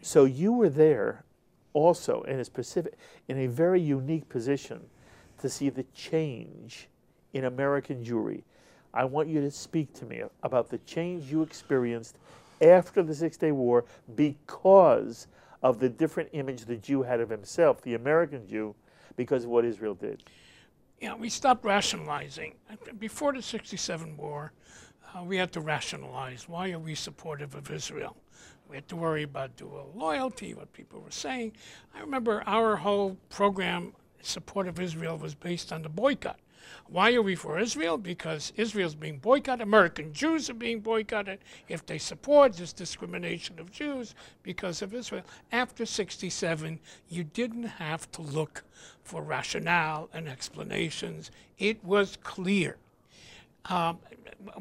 So you were there also in a specific, in a very unique position to see the change in American Jewry. I want you to speak to me about the change you experienced after the Six-Day War because of the different image the Jew had of himself, the American Jew, because of what Israel did. Yeah, we stopped rationalizing. Before the sixty-seven war, uh, we had to rationalize. Why are we supportive of Israel? We had to worry about dual loyalty, what people were saying. I remember our whole program, support of Israel, was based on the boycott. Why are we for Israel? Because Israel's being boycotted. American Jews are being boycotted if they support this discrimination of Jews because of Israel. After sixty-seven, you didn't have to look for rationale and explanations. It was clear um,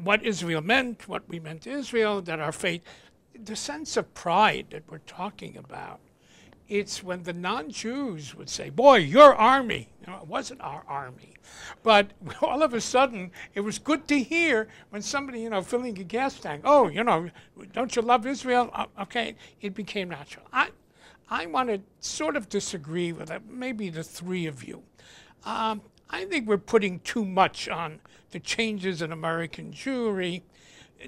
what Israel meant, what we meant to Israel, that our faith, the sense of pride that we're talking about. It's when the non-Jews would say, boy, your army. You know, it wasn't our army. But all of a sudden, it was good to hear when somebody, you know, filling a gas tank, oh, you know, don't you love Israel? Uh, okay, it became natural. I, I want to sort of disagree with uh, maybe the three of you. Um, I think we're putting too much on the changes in American Jewry.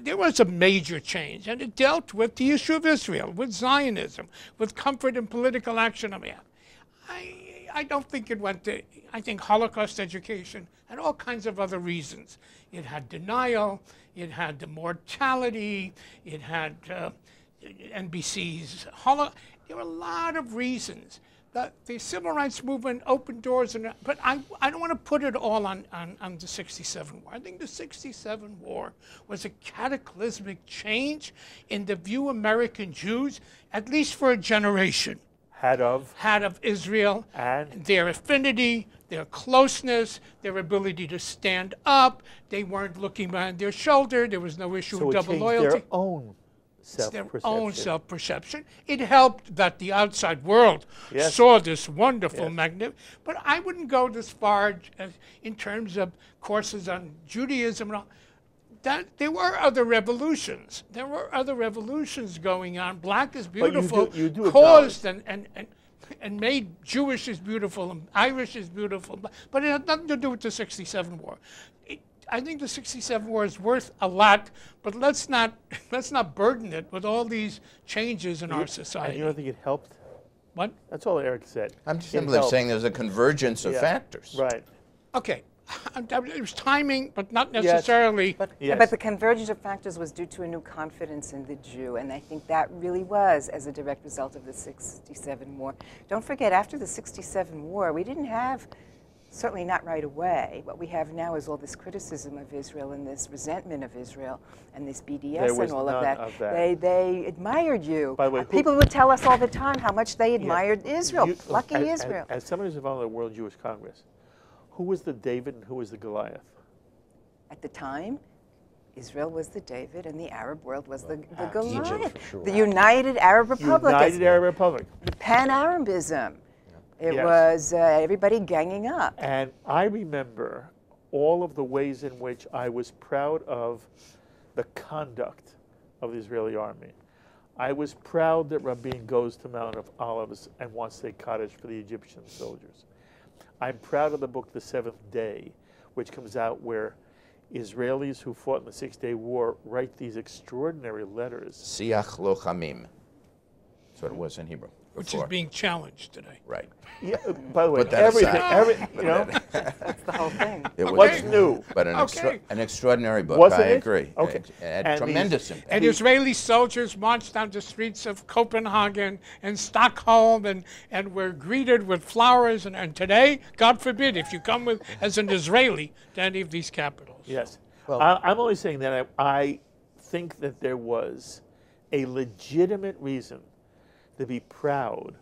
There was a major change, and it dealt with the issue of Israel, with Zionism, with comfort and political action. I mean, I, I don't think it went to, I think Holocaust education and all kinds of other reasons. It had denial, it had the mortality, it had uh, N B C's Holocaust. There were a lot of reasons. The, the civil rights movement opened doors, and, but I, I don't want to put it all on, on, on the sixty-seven war. I think the sixty-seven war was a cataclysmic change in the view American Jews, at least for a generation, had of, had of Israel, and their affinity, their closeness, their ability to stand up. They weren't looking behind their shoulder. There was no issue so of double loyalty. Their own self their own self-perception. It helped that the outside world yes. saw this wonderful yes. magnificence. But I wouldn't go this far as, in terms of courses on Judaism and all. That, there were other revolutions. There were other revolutions going on. Black is Beautiful you do, you do caused and, and, and, and made Jewish is Beautiful and Irish is Beautiful. But it had nothing to do with the sixty-seven war. It, I think the sixty-seven war is worth a lot, but let's not, let's not burden it with all these changes in you, our society. And you don't think it helped? What? That's all Eric said. I'm just simply saying there's a convergence of yeah. factors. Right. Okay. It was timing, but not necessarily. Yes. But, yes. but the convergence of factors was due to a new confidence in the Jew, and I think that really was as a direct result of the sixty-seven war. Don't forget, after the sixty-seven war, we didn't have, certainly not right away, what we have now is all this criticism of Israel and this resentment of Israel and this B D S and all of that. of that. They, they admired you. By the way, uh, people would tell us all the time how much they admired yeah. Israel, you, lucky as, Israel. As, as somebody who's involved in the World Jewish Congress, who was the David and who was the Goliath? At the time, Israel was the David and the Arab world was the, the uh, Goliath. Egypt, sure. The United Arab Republic. United Arab Republic. The Pan-Arabism. Yeah. It yes. was uh, everybody ganging up. And I remember all of the ways in which I was proud of the conduct of the Israeli army. I was proud that Rabin goes to Mount of Olives and wants a cottage for the Egyptian soldiers. I'm proud of the book The Seventh Day, which comes out where Israelis who fought in the Six-Day War write these extraordinary letters. Siach lo chamim. That's what it was in Hebrew. Before. Which is being challenged today. Right. Yeah, by the way, everything. Every, you know, that's the whole thing. It was What's new? But an, okay. extra, an extraordinary book, Wasn't I it? agree. Okay. It, it had and tremendous these, impact. And Israeli soldiers marched down the streets of Copenhagen and Stockholm and, and were greeted with flowers. And, and today, God forbid, if you come with as an Israeli to any of these capitals. Yes. Well, I, I'm only saying that I, I think that there was a legitimate reason to be proud,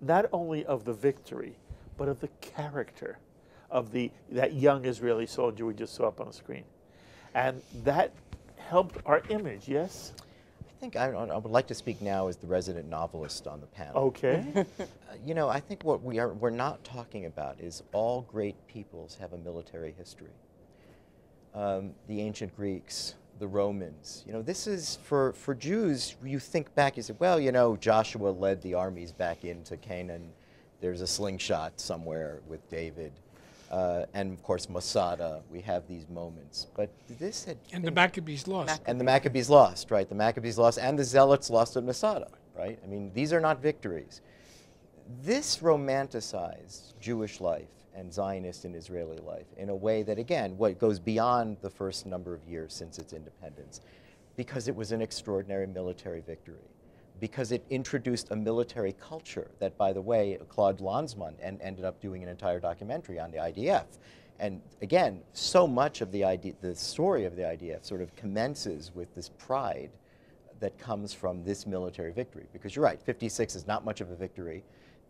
not only of the victory, but of the character of the that young Israeli soldier we just saw up on the screen. And that helped our image, yes? I think I, I would like to speak now as the resident novelist on the panel. Okay. uh, you know, I think what we are, we're not talking about is all great peoples have a military history. Um, the ancient Greeks, the Romans. You know, this is, for, for Jews, you think back, you say, well, you know, Joshua led the armies back into Canaan. There's a slingshot somewhere with David. Uh, and, of course, Masada. We have these moments. But this had... And been, the Maccabees lost. Maccabees. And the Maccabees lost, right? The Maccabees lost, and the Zealots lost at Masada, right? I mean, these are not victories. This romanticized Jewish life and Zionist and Israeli life in a way that, again, what goes beyond the first number of years since its independence, because it was an extraordinary military victory, because it introduced a military culture that, by the way, Claude Lanzmann and ended up doing an entire documentary on the I D F. And again, so much of the, I D, the story of the I D F sort of commences with this pride that comes from this military victory. Because you're right, fifty-six is not much of a victory.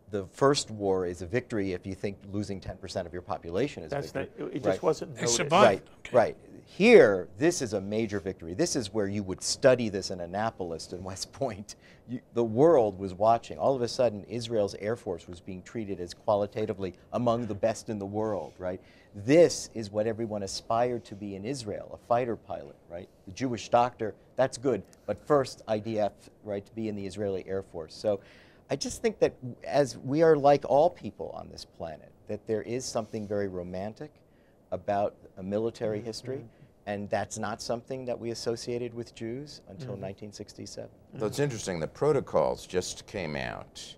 The first war is a victory if you think losing ten percent of your population is That's a victory. Not, it just right. wasn't noted. Right, right. Here, this is a major victory. This is where you would study this in Annapolis and West Point. You, the world was watching. All of a sudden, Israel's Air Force was being treated as qualitatively among the best in the world, right? This is what everyone aspired to be in Israel, a fighter pilot, right? The Jewish doctor, that's good. But first, I D F, right, to be in the Israeli Air Force. So, I just think that as we are like all people on this planet, that there is something very romantic about a military mm-hmm. history, and that's not something that we associated with Jews until mm-hmm. nineteen sixty-seven. Mm-hmm. So it's interesting, the protocols just came out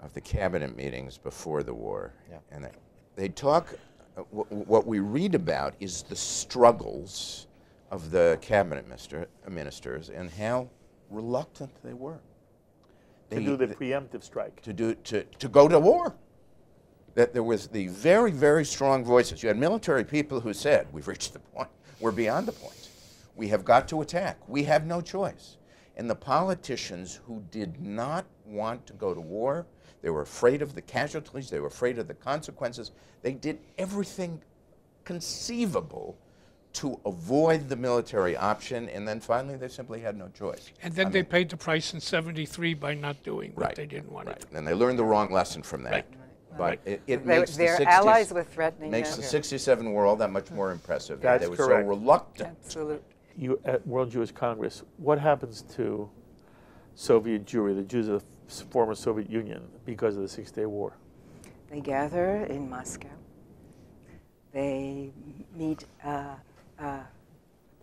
of the cabinet meetings before the war, yeah. and they, they talk, uh, what we read about is the struggles of the cabinet minister, uh, ministers and how reluctant they were. They, to do the preemptive strike. To, do, to, to go to war. That there was the very, very strong voices. You had military people who said, we've reached the point. We're beyond the point. We have got to attack. We have no choice. And the politicians who did not want to go to war, they were afraid of the casualties, they were afraid of the consequences, they did everything conceivable to avoid the military option, and then finally they simply had no choice. And then I they mean, paid the price in seventy-three by not doing what right, they didn't want right. to do. And they learned the wrong lesson from that. Right. But right. it, it they, makes their the allies were threatening makes them. The sixty-seven war all that much more impressive. That's they were correct. so reluctant. Absolutely. You at World Jewish Congress, what happens to Soviet Jewry, the Jews of the former Soviet Union, because of the Six Day War? They gather in Moscow. They meet uh, uh,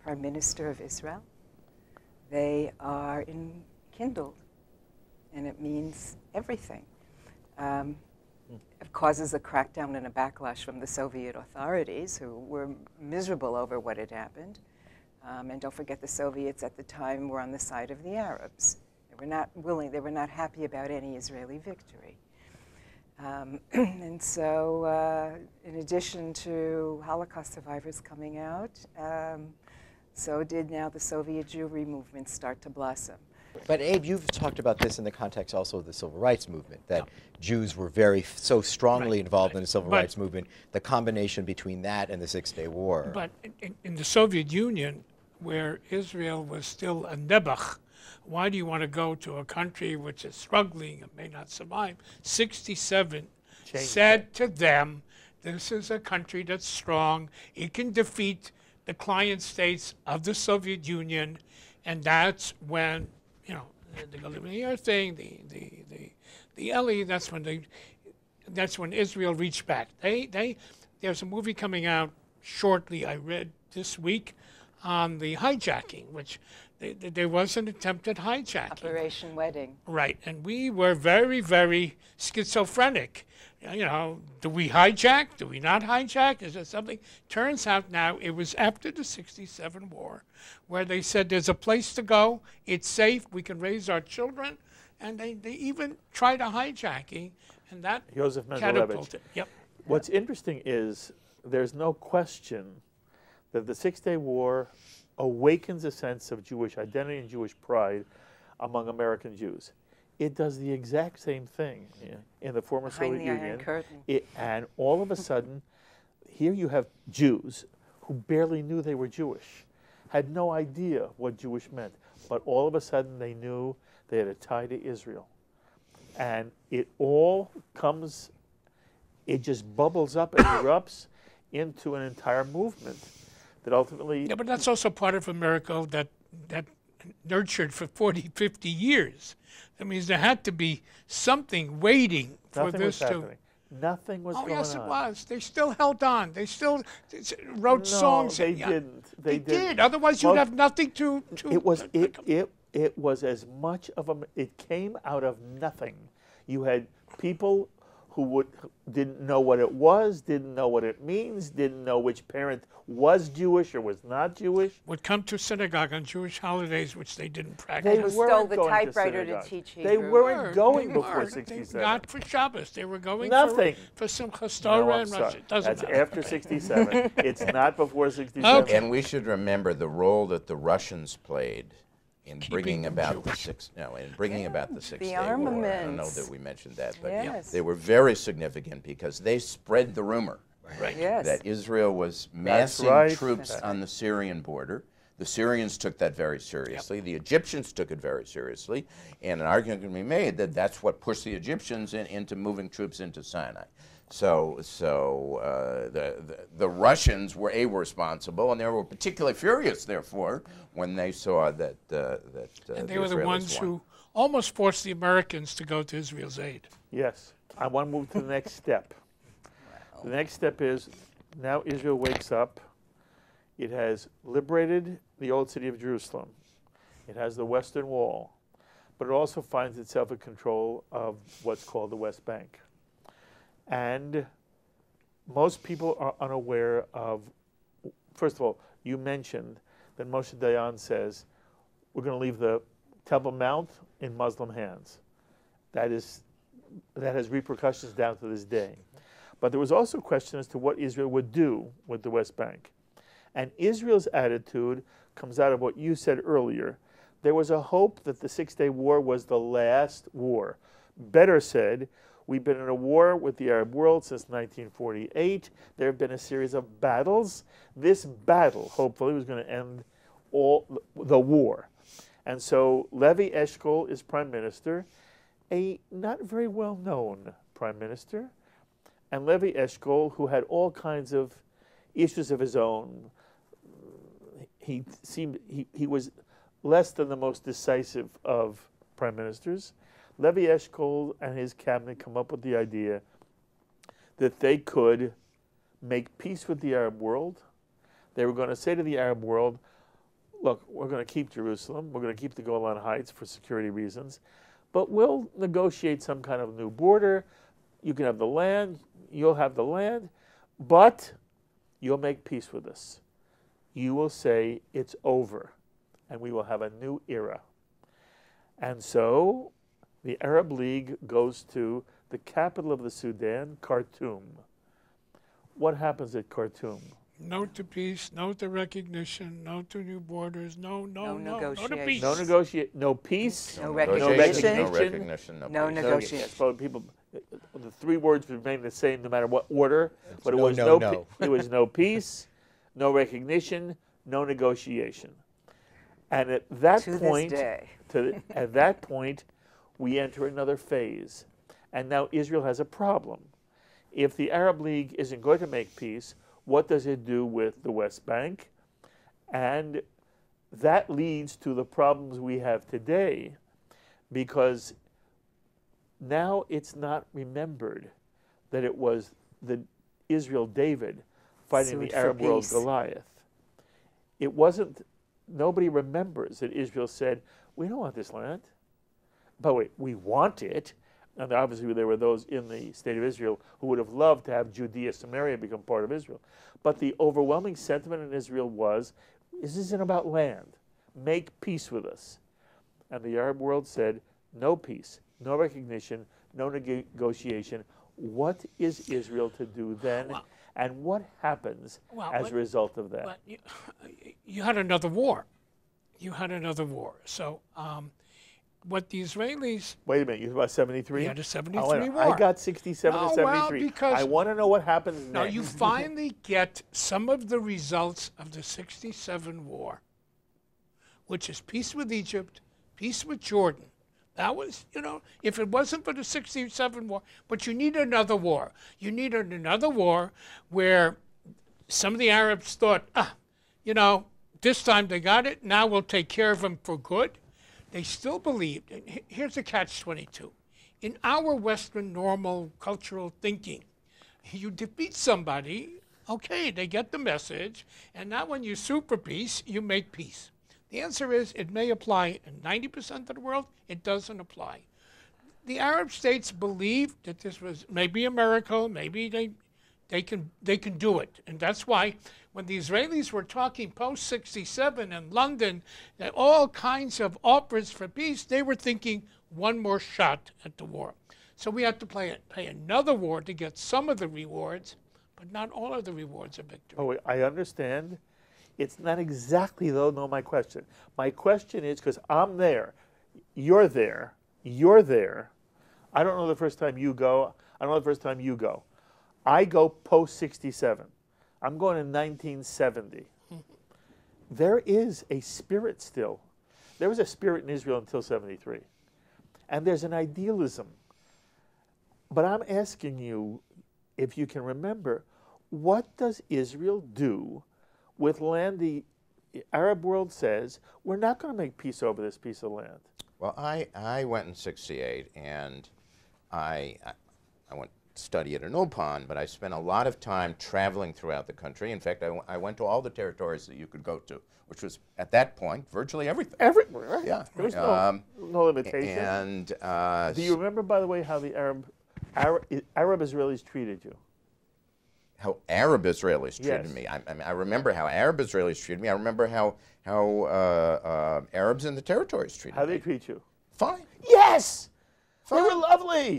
Prime Minister of Israel. They are enkindled, and it means everything. Um, It causes a crackdown and a backlash from the Soviet authorities, who were miserable over what had happened. Um, and don't forget, the Soviets at the time were on the side of the Arabs. They were not willing, they were not happy about any Israeli victory. Um, and so, uh, in addition to Holocaust survivors coming out, um, so did now the Soviet Jewry movement start to blossom. But Abe, you've talked about this in the context also of the Civil Rights Movement, that no. Jews were very, so strongly right, involved right. in the Civil but, Rights Movement, the combination between that and the Six-Day War. But in, in the Soviet Union, where Israel was still a nebuch, why do you want to go to a country which is struggling and may not survive? sixty-seven Change. said to them, this is a country that's strong, it can defeat the client states of the Soviet Union, and that's when you know, the Golden thing, the the the the Eli. That's when they, that's when Israel reached back. They they. There's a movie coming out shortly. I read this week on the hijacking, which they, they, there was an attempt at hijacking. Operation Wedding. Right, and we were very very schizophrenic. You know, do we hijack? Do we not hijack? Is there something? Turns out now it was after the sixty-seven war where they said there's a place to go, it's safe, we can raise our children, and they, they even tried a hijacking, and that Joseph catapulted. Yep. What's interesting is there's no question that the Six-Day War awakens a sense of Jewish identity and Jewish pride among American Jews. It does the exact same thing yeah. in the former Behind Soviet the Union, Iron it, and all of a sudden, here you have Jews who barely knew they were Jewish, had no idea what Jewish meant, but all of a sudden they knew they had a tie to Israel. And it all comes, it just bubbles up and erupts into an entire movement that ultimately... Yeah, but that's also part of a miracle that... that nurtured for forty, fifty years. That means there had to be something waiting Nothing for this was to. Nothing was oh, going on. Oh, yes, it was. They still held on. They still wrote no, songs. They and, didn't. They, they didn't. did. Otherwise, you'd well, have nothing to. to it was. It, it. It was as much of a. It came out of nothing. You had people who would didn't know what it was, didn't know what it means, didn't know which parent was Jewish or was not Jewish. Would come to synagogue on Jewish holidays, which they didn't practice. They, they stole the typewriter to, to teach Hebrew. They weren't they going they before were. sixty-seven. Not for Shabbos. They were going Nothing. for, for Simchas Torah no, and Rosh Hashanah. That's matter. after sixty-seven. It's not before sixty-seven. Okay. And we should remember the role that the Russians played in bringing about the six, no, in bringing yeah, about the Six-Day War. I don't know that we mentioned that, but yes. they were very significant because they spread the rumor right. yes. that Israel was massing right. troops right. on the Syrian border. The Syrians took that very seriously. Yep. The Egyptians took it very seriously, and an argument can be made that that's what pushed the Egyptians in, into moving troops into Sinai. So, so uh, the, the the Russians were a responsible, and they were particularly furious, therefore, when they saw that uh, that. Uh, and they the were the Israelis ones won. who almost forced the Americans to go to Israel's aid. Yes, I want to move to the next step. Wow. The next step is now Israel wakes up. It has liberated the old city of Jerusalem. It has the Western Wall, but it also finds itself in control of what's called the West Bank. And most people are unaware of, first of all, you mentioned that Moshe Dayan says, we're going to leave the Temple Mount in Muslim hands. That is, that has repercussions down to this day. But there was also a question as to what Israel would do with the West Bank. And Israel's attitude comes out of what you said earlier. There was a hope that the Six-Day War was the last war. Better said, We've been in a war with the Arab world since nineteen forty-eight. There have been a series of battles. This battle, hopefully, was going to end all the war. And so Levi Eshkol is prime minister, a not very well-known prime minister. And Levi Eshkol, who had all kinds of issues of his own, he seemed he, he was less than the most decisive of prime ministers. Levi Eshkol and his cabinet come up with the idea that they could make peace with the Arab world. They were going to say to the Arab world, look, we're going to keep Jerusalem, we're going to keep the Golan Heights for security reasons, but we'll negotiate some kind of new border. You can have the land, you'll have the land, but you'll make peace with us. You will say it's over, and we will have a new era. And so the Arab League goes to the capital of the Sudan, Khartoum. What happens at Khartoum? No to peace, no to recognition, no to new borders, no, no, no, no, no to peace. No negotiation, no peace, no, no recognition, no recognition, no, no negotiation. So people, the three words remain the same no matter what order, but it was no, no, no. It was no peace, no recognition, no negotiation. And at that to point, this day. To the, at that point, we enter another phase. And now Israel has a problem. If the Arab League isn't going to make peace, what does it do with the West Bank? And that leads to the problems we have today, because now it's not remembered that it was the Israel David fighting the Arab world Goliath. It wasn't, nobody remembers that Israel said, we don't want this land. By the way, we want it, and obviously there were those in the state of Israel who would have loved to have Judea, Samaria become part of Israel. But the overwhelming sentiment in Israel was, this isn't about land. Make peace with us. And the Arab world said, no peace, no recognition, no negotiation. What is Israel to do then? Well, and what happens well, as but, a result of that? Well, you, you had another war. You had another war. So... Um, What the Israelis... Wait a minute, you were about seventy-three? You had a seventy-three oh, war. I got sixty-seven no, to seventy-three. Well, because I want to know what happens next. Now, you finally get some of the results of the sixty-seven war, which is peace with Egypt, peace with Jordan. That was, you know, if it wasn't for the sixty-seven war, but you need another war. You needed another war where some of the Arabs thought, ah, you know, this time they got it, now we'll take care of them for good. They still believed, and here's a catch twenty-two. In our Western normal cultural thinking, you defeat somebody, okay, they get the message, and not when you super peace, you make peace. The answer is it may apply in ninety percent of the world, it doesn't apply. The Arab states believed that this was maybe a miracle, maybe they, they, can, they can do it, and that's why when the Israelis were talking post sixty-seven in London, all kinds of offers for peace, they were thinking one more shot at the war. So we had to play, pay another war to get some of the rewards, but not all of the rewards of victory. Oh, I understand. It's not exactly, though, no, my question. My question is, because I'm there, you're there, you're there. I don't know the first time you go. I don't know the first time you go. I go post sixty-seven. I'm going in nineteen seventy. There is a spirit still. There was a spirit in Israel until seventy-three. And there's an idealism. But I'm asking you, if you can remember, what does Israel do with land the Arab world says, we're not going to make peace over this piece of land? Well, I, I went in sixty-eight, and I, I, I went... study at an O P O N, but I spent a lot of time traveling throughout the country. In fact, I, w I went to all the territories that you could go to, which was, at that point, virtually everything. Everywhere, right? Yeah. There was um, no, no limitation. And, uh, do you remember, by the way, how the Arab, Arab, Arab Israelis treated you? How Arab Israelis treated yes. me. I, I, mean, I remember how Arab Israelis treated me. I remember how, how uh, uh, Arabs in the territories treated me. How they treat you? Fine. Yes! Fine. They were lovely!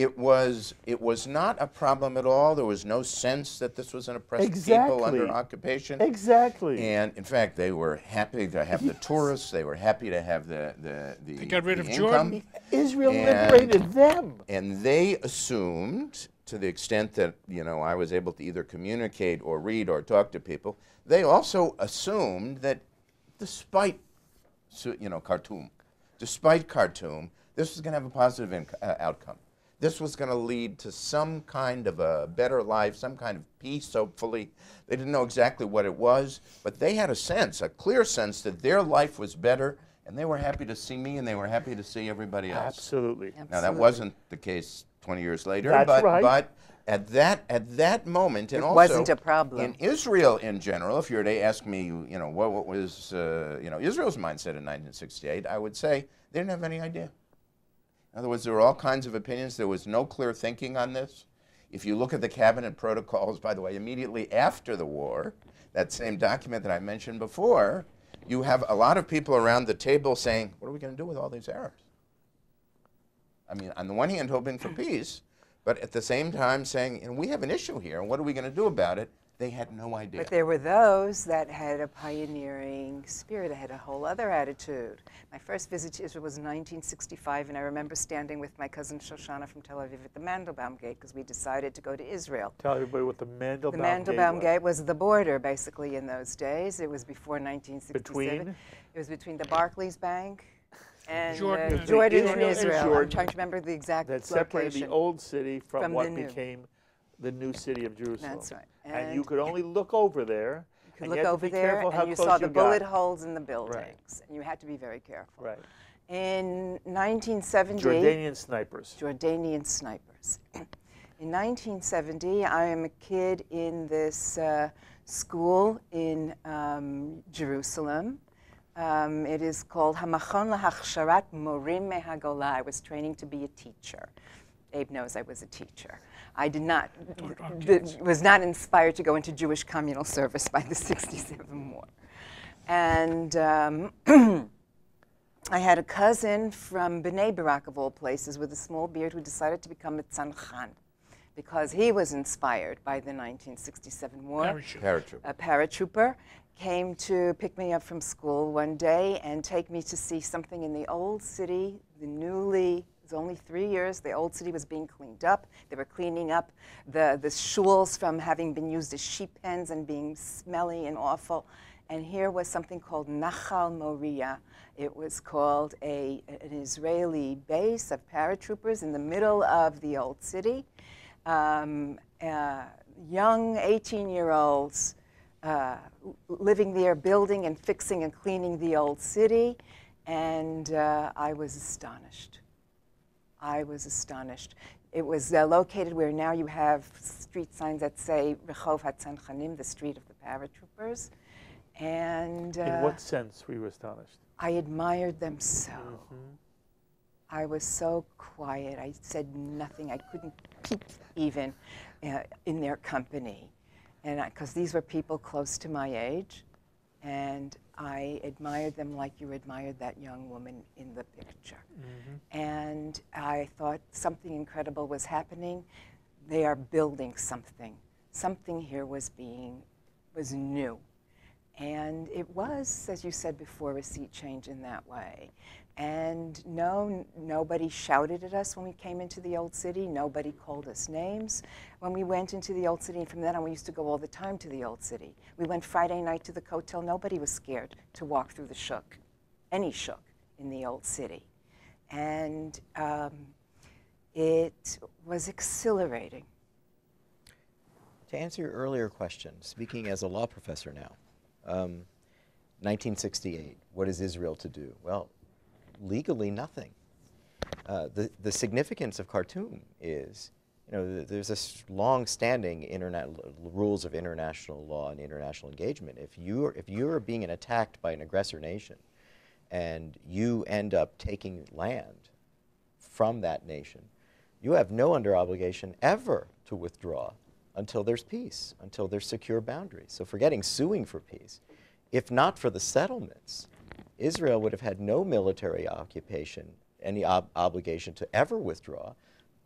It was, it was not a problem at all. There was no sense that this was an oppressed exactly. people under occupation. Exactly. And in fact, they were happy to have yes. the tourists. They were happy to have the the, the They got rid the of income. Jordan. Israel and, liberated them. And they assumed, to the extent that, you know, I was able to either communicate or read or talk to people, they also assumed that despite, you know, Khartoum, despite Khartoum, this was going to have a positive in, uh, outcome. This was going to lead to some kind of a better life, some kind of peace, hopefully. They didn't know exactly what it was, but they had a sense, a clear sense that their life was better, and they were happy to see me, and they were happy to see everybody else. Absolutely. Absolutely. Now, that wasn't the case twenty years later, That's but, right. but at, that, at that moment, and it also wasn't a problem. In Israel in general, if you were to ask me, you know, what, what was uh, you know, Israel's mindset in nineteen sixty-eight, I would say they didn't have any idea. In other words, there were all kinds of opinions. There was no clear thinking on this. If you look at the cabinet protocols, by the way, immediately after the war, that same document that I mentioned before, you have a lot of people around the table saying, what are we going to do with all these Arabs? I mean, on the one hand, hoping for peace, but at the same time saying, and we have an issue here, and what are we going to do about it? They had no idea. But there were those that had a pioneering spirit, that had a whole other attitude. My first visit to Israel was in nineteen sixty-five, and I remember standing with my cousin Shoshana from Tel Aviv at the Mandelbaum Gate, because we decided to go to Israel. Tell everybody what the Mandelbaum Gate was. The Mandelbaum Gate was the border, basically, in those days. It was before nineteen sixty-seven. Between? It was between the Barclays Bank and Jordan, uh, Jordan and Israel. Jordan. I'm trying to remember the exact that location. That separated the old city from, from what became the new city of Jerusalem. That's right. And, and you could only look over there. You could look over there, and you saw the bullet holes in the buildings. And you had to be very careful. Right. In nineteen seventy... Jordanian snipers. Jordanian snipers. In nineteen seventy, I am a kid in this uh, school in um, Jerusalem. Um, it is called Hamachon LaHachsharat Morim Mehagolah. I was training to be a teacher. Abe knows I was a teacher. I did not, the, was not inspired to go into Jewish communal service by the sixty-seven war. And um, I had a cousin from B'nai Barak, of all places, with a small beard, who decided to become a tzanchon because he was inspired by the nineteen sixty-seven war. Paratrooper. Paratrooper. A paratrooper came to pick me up from school one day and take me to see something in the old city, the newly only three years. The old city was being cleaned up. They were cleaning up the, the shuls from having been used as sheep pens and being smelly and awful. And here was something called Nachal Moria. It was called a, an Israeli base of paratroopers in the middle of the old city. Um, uh, young eighteen-year-olds uh, living there, building and fixing and cleaning the old city. And uh, I was astonished. I was astonished. It was uh, located where now you have street signs that say Rehov HaTzanchanim, the street of the paratroopers. And uh, in what sense were you astonished? I admired them so. Mm-hmm. I was so quiet. I said nothing. I couldn't peep even uh, in their company, and because these were people close to my age, and I admired them like you admired that young woman in the picture. Mm-hmm. And I thought something incredible was happening. They are building something. Something here was being, was new. And it was, as you said before, a sea change in that way. And no, nobody shouted at us when we came into the old city. Nobody called us names when we went into the old city. And from then on, we used to go all the time to the old city. We went Friday night to the Kotel. Nobody was scared to walk through the shuk, any shuk in the old city. And um, it was exhilarating. To answer your earlier question, speaking as a law professor now, Um, nineteen sixty-eight, what is Israel to do? Well, legally nothing. Uh, the, the significance of Khartoum is, you know, there's a long-standing rules of international law and international engagement. If you're, if you're being attacked by an aggressor nation and you end up taking land from that nation, you have no under obligation ever to withdraw until there's peace, until there's secure boundaries. So forgetting suing for peace, if not for the settlements, Israel would have had no military occupation, any ob obligation to ever withdraw.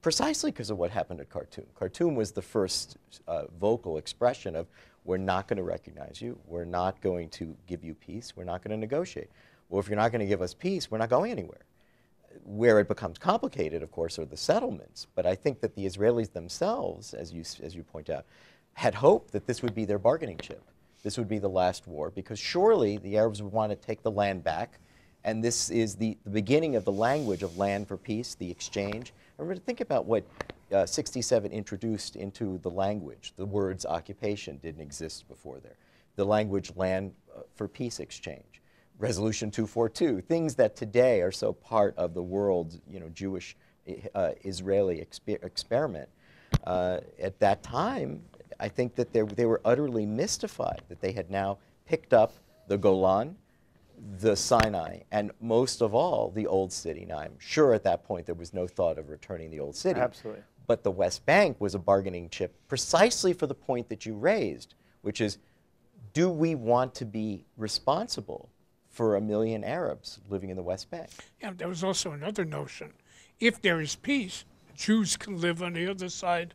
precisely because of what happened at Khartoum. Khartoum was the first uh, vocal expression of, we're not going to recognize you, we're not going to give you peace, we're not going to negotiate. Well, if you're not going to give us peace, we're not going anywhere. Where it becomes complicated, of course, are the settlements. But I think that the Israelis themselves, as you, as you point out, had hoped that this would be their bargaining chip. This would be the last war, because surely the Arabs would want to take the land back. And this is the, the beginning of the language of land for peace, the exchange. I remember, think about what uh, sixty-seven introduced into the language. The words occupation didn't exist before there. The language land uh, for peace exchange. Resolution two forty-two, things that today are so part of the world's, you know, Jewish uh, Israeli exper experiment. Uh, at that time, I think that they, they were utterly mystified that they had now picked up the Golan, the Sinai, and most of all, the Old City. Now, I'm sure at that point there was no thought of returning the Old City. Absolutely. But the West Bank was a bargaining chip precisely for the point that you raised, which is, do we want to be responsible for a million Arabs living in the West Bank? Yeah, there was also another notion. If there is peace, Jews can live on the other side.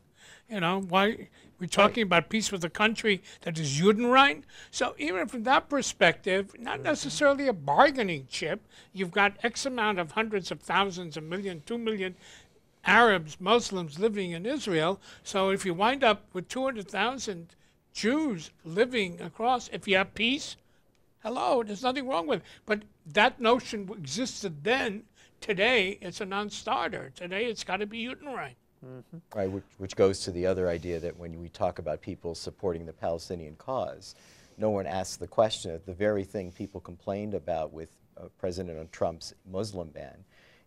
You know, why we're talking right. about peace with a country that is Judenrein? So even from that perspective, not necessarily a bargaining chip. You've got X amount of hundreds of thousands, a million, two million Arabs, Muslims living in Israel. So if you wind up with two hundred thousand Jews living across, if you have peace, hello, there's nothing wrong with it. But that notion existed then. Today, it's a non-starter. Today, it's got to be Judenrein. Mm-hmm. Right, which, which goes to the other idea that when we talk about people supporting the Palestinian cause, no one asks the question that the very thing people complained about with uh, President Trump's Muslim ban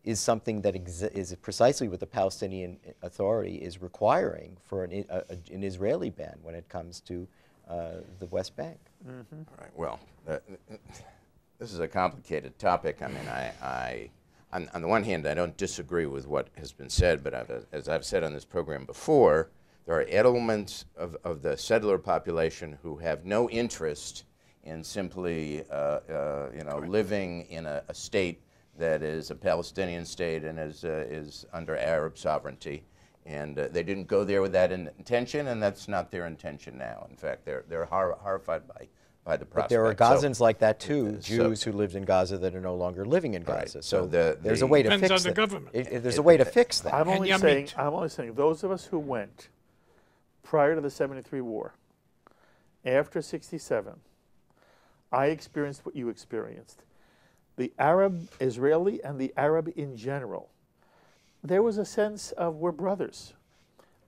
is something that is precisely what the Palestinian Authority is requiring for an, uh, an Israeli ban when it comes to Uh, the West Bank. Mm-hmm. All right. Well, uh, this is a complicated topic. I mean, I, I on, on the one hand, I don't disagree with what has been said, but I've, as I've said on this program before, there are elements of, of the settler population who have no interest in simply, uh, uh, you know, Correct. living in a, a state that is a Palestinian state and is uh, is under Arab sovereignty. And uh, they didn't go there with that in intention, and that's not their intention now. In fact, they're, they're hor horrified by, by the prospect. But there are Gazans so, like that, too, uh, Jews so, who lived in Gaza that are no longer living in Gaza. Right. So, so the, there's the, a way to fix on the government. It, it, there's it, a way to it, fix that. I'm only, saying, I'm only saying those of us who went prior to the seventy-three war, after sixty-seven, I experienced what you experienced. The Arab Israeli and the Arab in general, there was a sense of we're brothers.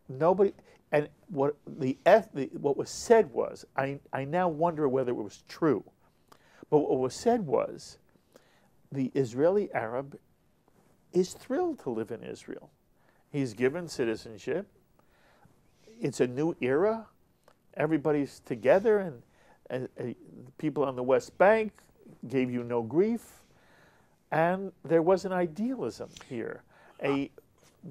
Nobody, and what the, the what was said was, I, I now wonder whether it was true, but what was said was, the Israeli Arab is thrilled to live in Israel. He's given citizenship. It's a new era. Everybody's together, and, and, and people on the West Bank gave you no grief, and there was an idealism here. A,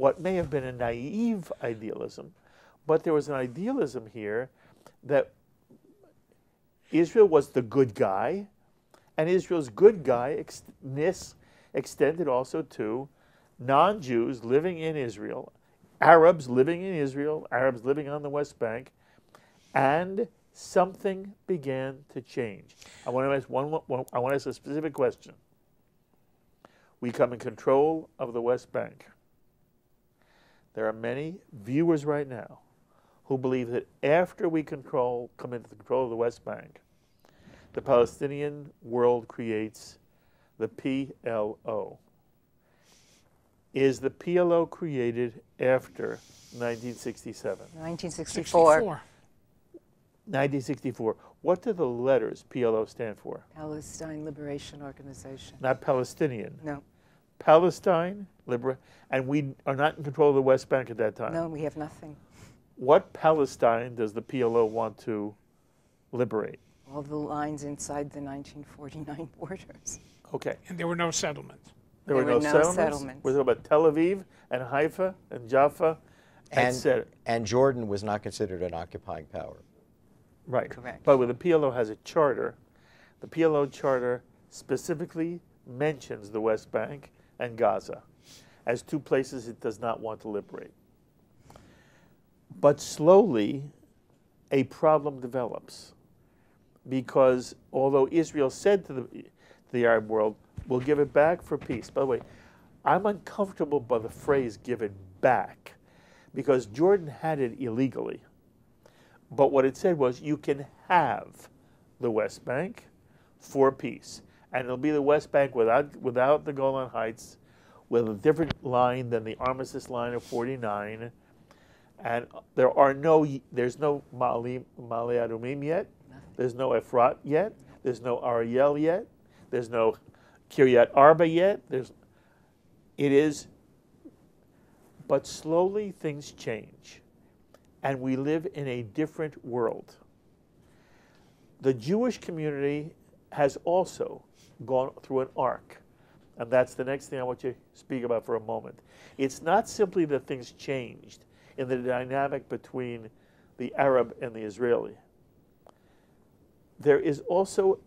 what may have been a naive idealism, but there was an idealism here that Israel was the good guy, and Israel's good guy-ness extended also to non-Jews living in Israel, Arabs living in Israel, Arabs living on the West Bank, and something began to change. I want to ask one, one, I want to ask a specific question. We come in control of the West Bank. There are many viewers right now who believe that after we control, come into the control of the West Bank, the Palestinian world creates the P L O. Is the P L O created after nineteen sixty-seven? nineteen sixty-four. nineteen sixty-four. What do the letters P L O stand for? Palestine Liberation Organization. Not Palestinian. No. Palestine, Libera, and we are not in control of the West Bank at that time. No, we have nothing. What Palestine does the P L O want to liberate? All the lines inside the nineteen forty-nine borders. Okay. And there were no settlements. There, there were, were no, no settlements. settlements. We're talking about Tel Aviv and Haifa and Jaffa, and, and Jordan was not considered an occupying power. Right. Correct. But the P L O has a charter. The P L O charter specifically mentions the West Bank and Gaza. as two places it does not want to liberate. But slowly, a problem develops, because although Israel said to the, to the Arab world, we'll give it back for peace. By the way, I'm uncomfortable by the phrase give it back, because Jordan had it illegally. But what it said was, you can have the West Bank for peace. And it'll be the West Bank without, without the Golan Heights, with a different line than the armistice line of forty-nine. And there are no, there's no Ma'ale Adumim yet. There's no Efrat yet. There's no Ariel yet. There's no Kiryat Arba yet. There's, it is, but slowly things change. And we live in a different world. The Jewish community has also gone through an arc. And that's the next thing I want you to speak about for a moment. It's not simply that things changed in the dynamic between the Arab and the Israeli. There is also,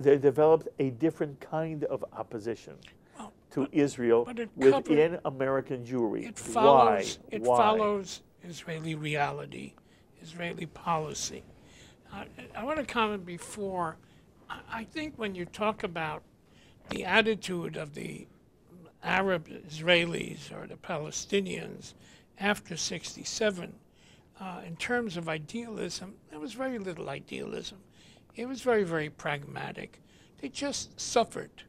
they developed a different kind of opposition well, to but, Israel but within covered, American Jewry. It follows, Why? It Why? follows Israeli reality, Israeli policy. Uh, I want to comment before. I think when you talk about the attitude of the Arab Israelis or the Palestinians after sixty-seven, uh, in terms of idealism, there was very little idealism. It was very, very pragmatic. They just suffered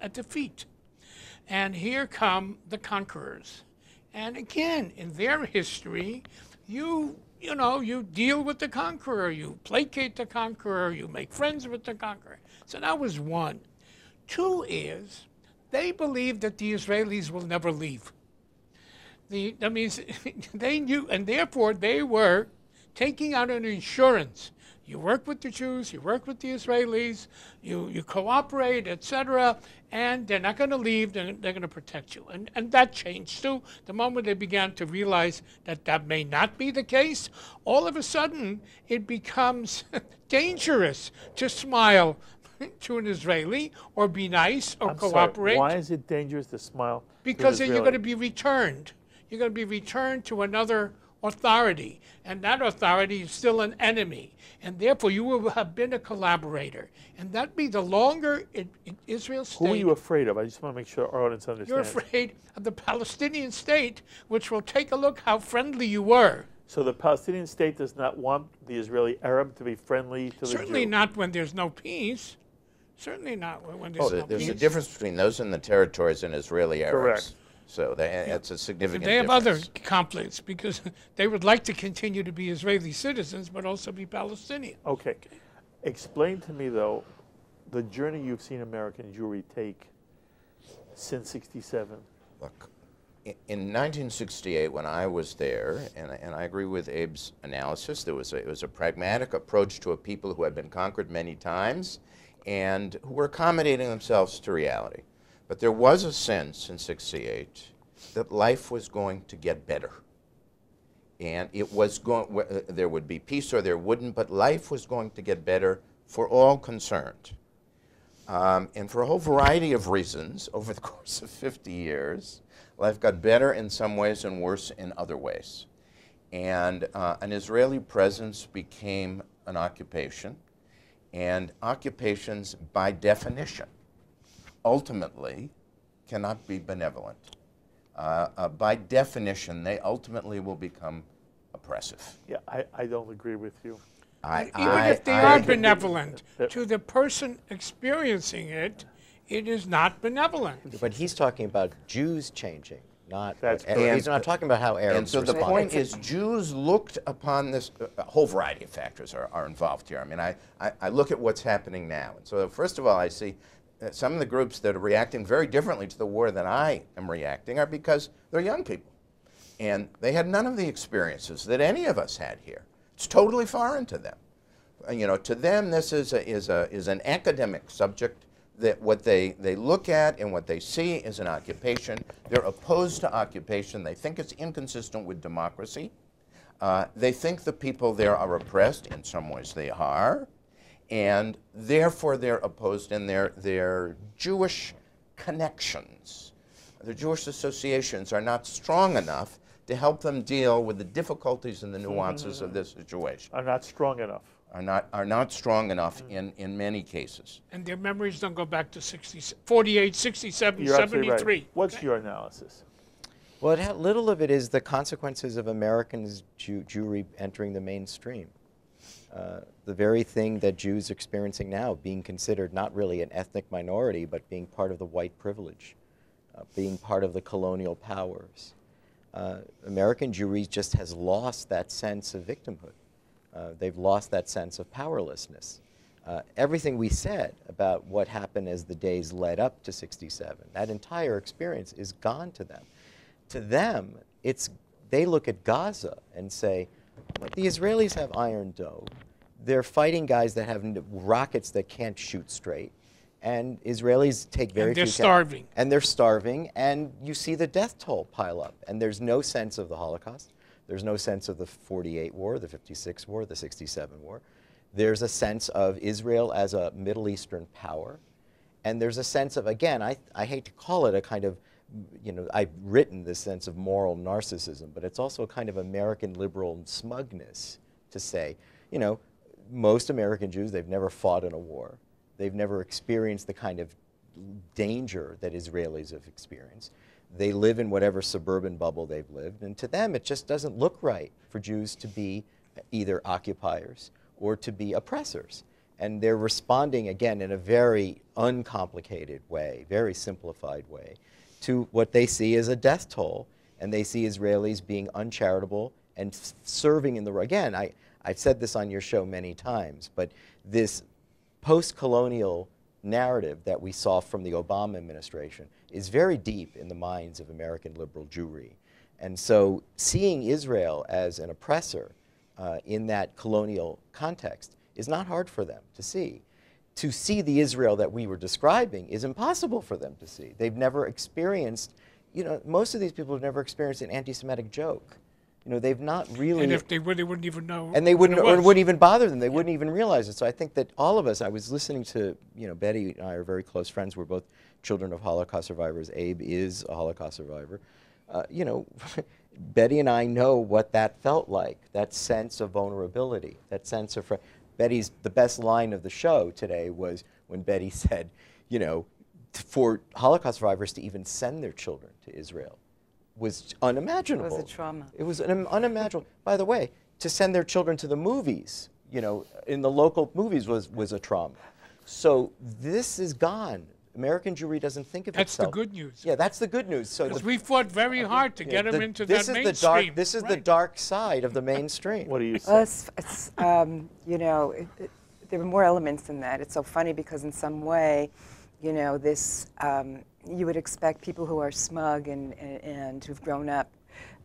a defeat. And here come the conquerors. And again, in their history, you, you know, you deal with the conqueror, you placate the conqueror, you make friends with the conqueror. So that was one. Two is, they believe that the Israelis will never leave. The, that means they knew, and therefore they were taking out an insurance. You work with the Jews, you work with the Israelis, you, you cooperate, et cetera, and they're not going to leave, they're, they're going to protect you. And, and that changed too. The moment they began to realize that that may not be the case, all of a sudden it becomes dangerous to smile to an Israeli or be nice or I'm cooperate. Sorry, why is it dangerous to smile? Because to an Israeli? Then you're going to be returned. You're going to be returned to another authority, and that authority is still an enemy, and therefore you will have been a collaborator, and that'd be the longer it, it, Israel stayed. Who are you afraid of? I just want to make sure our audience understands. You're afraid of the Palestinian state, which will take a look how friendly you were. So the Palestinian state does not want the Israeli Arab to be friendly to the Jew? Certainly not when there's no peace. Certainly not when there's oh, no there's peace. There's a difference between those and the territories and Israeli Arabs. Correct. So they, that's a significant difference. They have other conflicts, because they would like to continue to be Israeli citizens, but also be Palestinian. Okay. Explain to me, though, the journey you've seen American Jewry take since sixty-seven. Look, in, in nineteen sixty-eight, when I was there, and, and I agree with Abe's analysis, there was a, it was a pragmatic approach to a people who had been conquered many times and who were accommodating themselves to reality. But there was a sense in sixty-eight that life was going to get better. And it was going, there would be peace or there wouldn't, but life was going to get better for all concerned. Um, and for a whole variety of reasons, over the course of fifty years, life got better in some ways and worse in other ways. And uh, an Israeli presence became an occupation, and occupations, by definition, ultimately cannot be benevolent. Uh, uh, by definition, they ultimately will become oppressive. Yeah, I, I don't agree with you. I, Even I, if they I, are I benevolent, to the person experiencing it, it is not benevolent. But he's talking about Jews changing, not That's what, and, he's not talking about how Arabs And so respond. The point is, Jews looked upon this, uh, a whole variety of factors are, are involved here. I mean, I, I, I look at what's happening now. And so first of all, I see some of the groups that are reacting very differently to the war than I am reacting are because they're young people. And they had none of the experiences that any of us had here. It's totally foreign to them. You know, to them, this is, a, is, a, is an academic subject, that what they, they look at and what they see is an occupation. They're opposed to occupation. They think it's inconsistent with democracy. Uh, they think the people there are oppressed. In some ways they are. And therefore, they're opposed in their, their Jewish connections the Jewish associations are not strong enough to help them deal with the difficulties and the nuances mm-hmm. of this situation. Are not strong enough. Are not, are not strong enough mm-hmm. in, in many cases. And their memories don't go back to sixty, forty-eight, sixty-seven, You're seventy-three. Absolutely right. What's okay. your analysis? Well, it, little of it is the consequences of Americans' Jew, Jewry entering the mainstream. Uh, the very thing that Jews are experiencing now, being considered not really an ethnic minority, but being part of the white privilege, uh, being part of the colonial powers. Uh, American Jewry just has lost that sense of victimhood. Uh, they've lost that sense of powerlessness. Uh, everything we said about what happened as the days led up to sixty-seven, that entire experience is gone to them. To them, it's, they look at Gaza and say, well, the Israelis have iron dome. They're fighting guys that have rockets that can't shoot straight. And Israelis take very few. And they're starving. And they're starving. And you see the death toll pile up. And there's no sense of the Holocaust. There's no sense of the forty-eight war, the fifty-six war, the sixty-seven war. There's a sense of Israel as a Middle Eastern power. And there's a sense of, again, I, I hate to call it a kind of, you know, I've written this sense of moral narcissism, but it's also a kind of American liberal smugness to say, you know, most American Jews, they've never fought in a war. They've never experienced the kind of danger that Israelis have experienced. They live in whatever suburban bubble they've lived, and to them it just doesn't look right for Jews to be either occupiers or to be oppressors. And they're responding, again, in a very uncomplicated way, very simplified way, to what they see as a death toll, and they see Israelis being uncharitable and serving in the, again, I, I've said this on your show many times, but this post-colonial narrative that we saw from the Obama administration is very deep in the minds of American liberal Jewry. And so seeing Israel as an oppressor uh, in that colonial context is not hard for them to see. To see the Israel that we were describing is impossible for them to see. They've never experienced, you know, most of these people have never experienced an anti-Semitic joke. You know, they've not really. And if they would, they wouldn't even know. And they wouldn't, or it wouldn't even bother them. They yeah. wouldn't even realize it. So I think that all of us, I was listening to, you know, Betty and I are very close friends. We're both children of Holocaust survivors. Abe is a Holocaust survivor. Uh, you know, Betty and I know what that felt like, that sense of vulnerability, that sense of. Betty's, the best line of the show today was when Betty said, you know, for Holocaust survivors to even send their children to Israel was unimaginable. It was a trauma. It was an unimaginable. By the way, to send their children to the movies, you know, in the local movies was, was a trauma. So this is gone. American Jewry doesn't think of that's itself. That's the good news. Yeah, that's the good news. So the, we fought very hard to yeah, get the, them into this that is mainstream. The dark, this is right. the dark side of the mainstream. What do you say? Well, it's, it's, um, you know, it, it, there are more elements than that. It's so funny because in some way, you know, this, um, you would expect people who are smug and, and, and who've grown up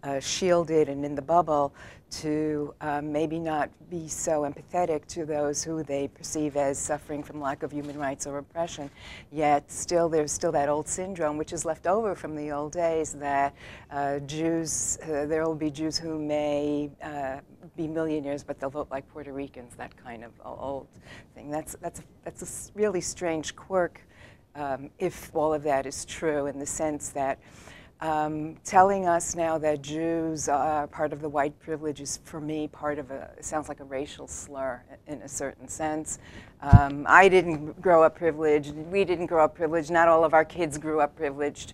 uh, shielded and in the bubble to um, maybe not be so empathetic to those who they perceive as suffering from lack of human rights or oppression. Yet still there's still that old syndrome which is left over from the old days that uh, Jews, uh, there will be Jews who may uh, be millionaires but they'll vote like Puerto Ricans, that kind of old thing. That's, that's, that's a really strange quirk um, if all of that is true in the sense that Um, telling us now that Jews are part of the white privilege is, for me, part of a, sounds like a racial slur in a certain sense. Um, I didn't grow up privileged. We didn't grow up privileged. Not all of our kids grew up privileged.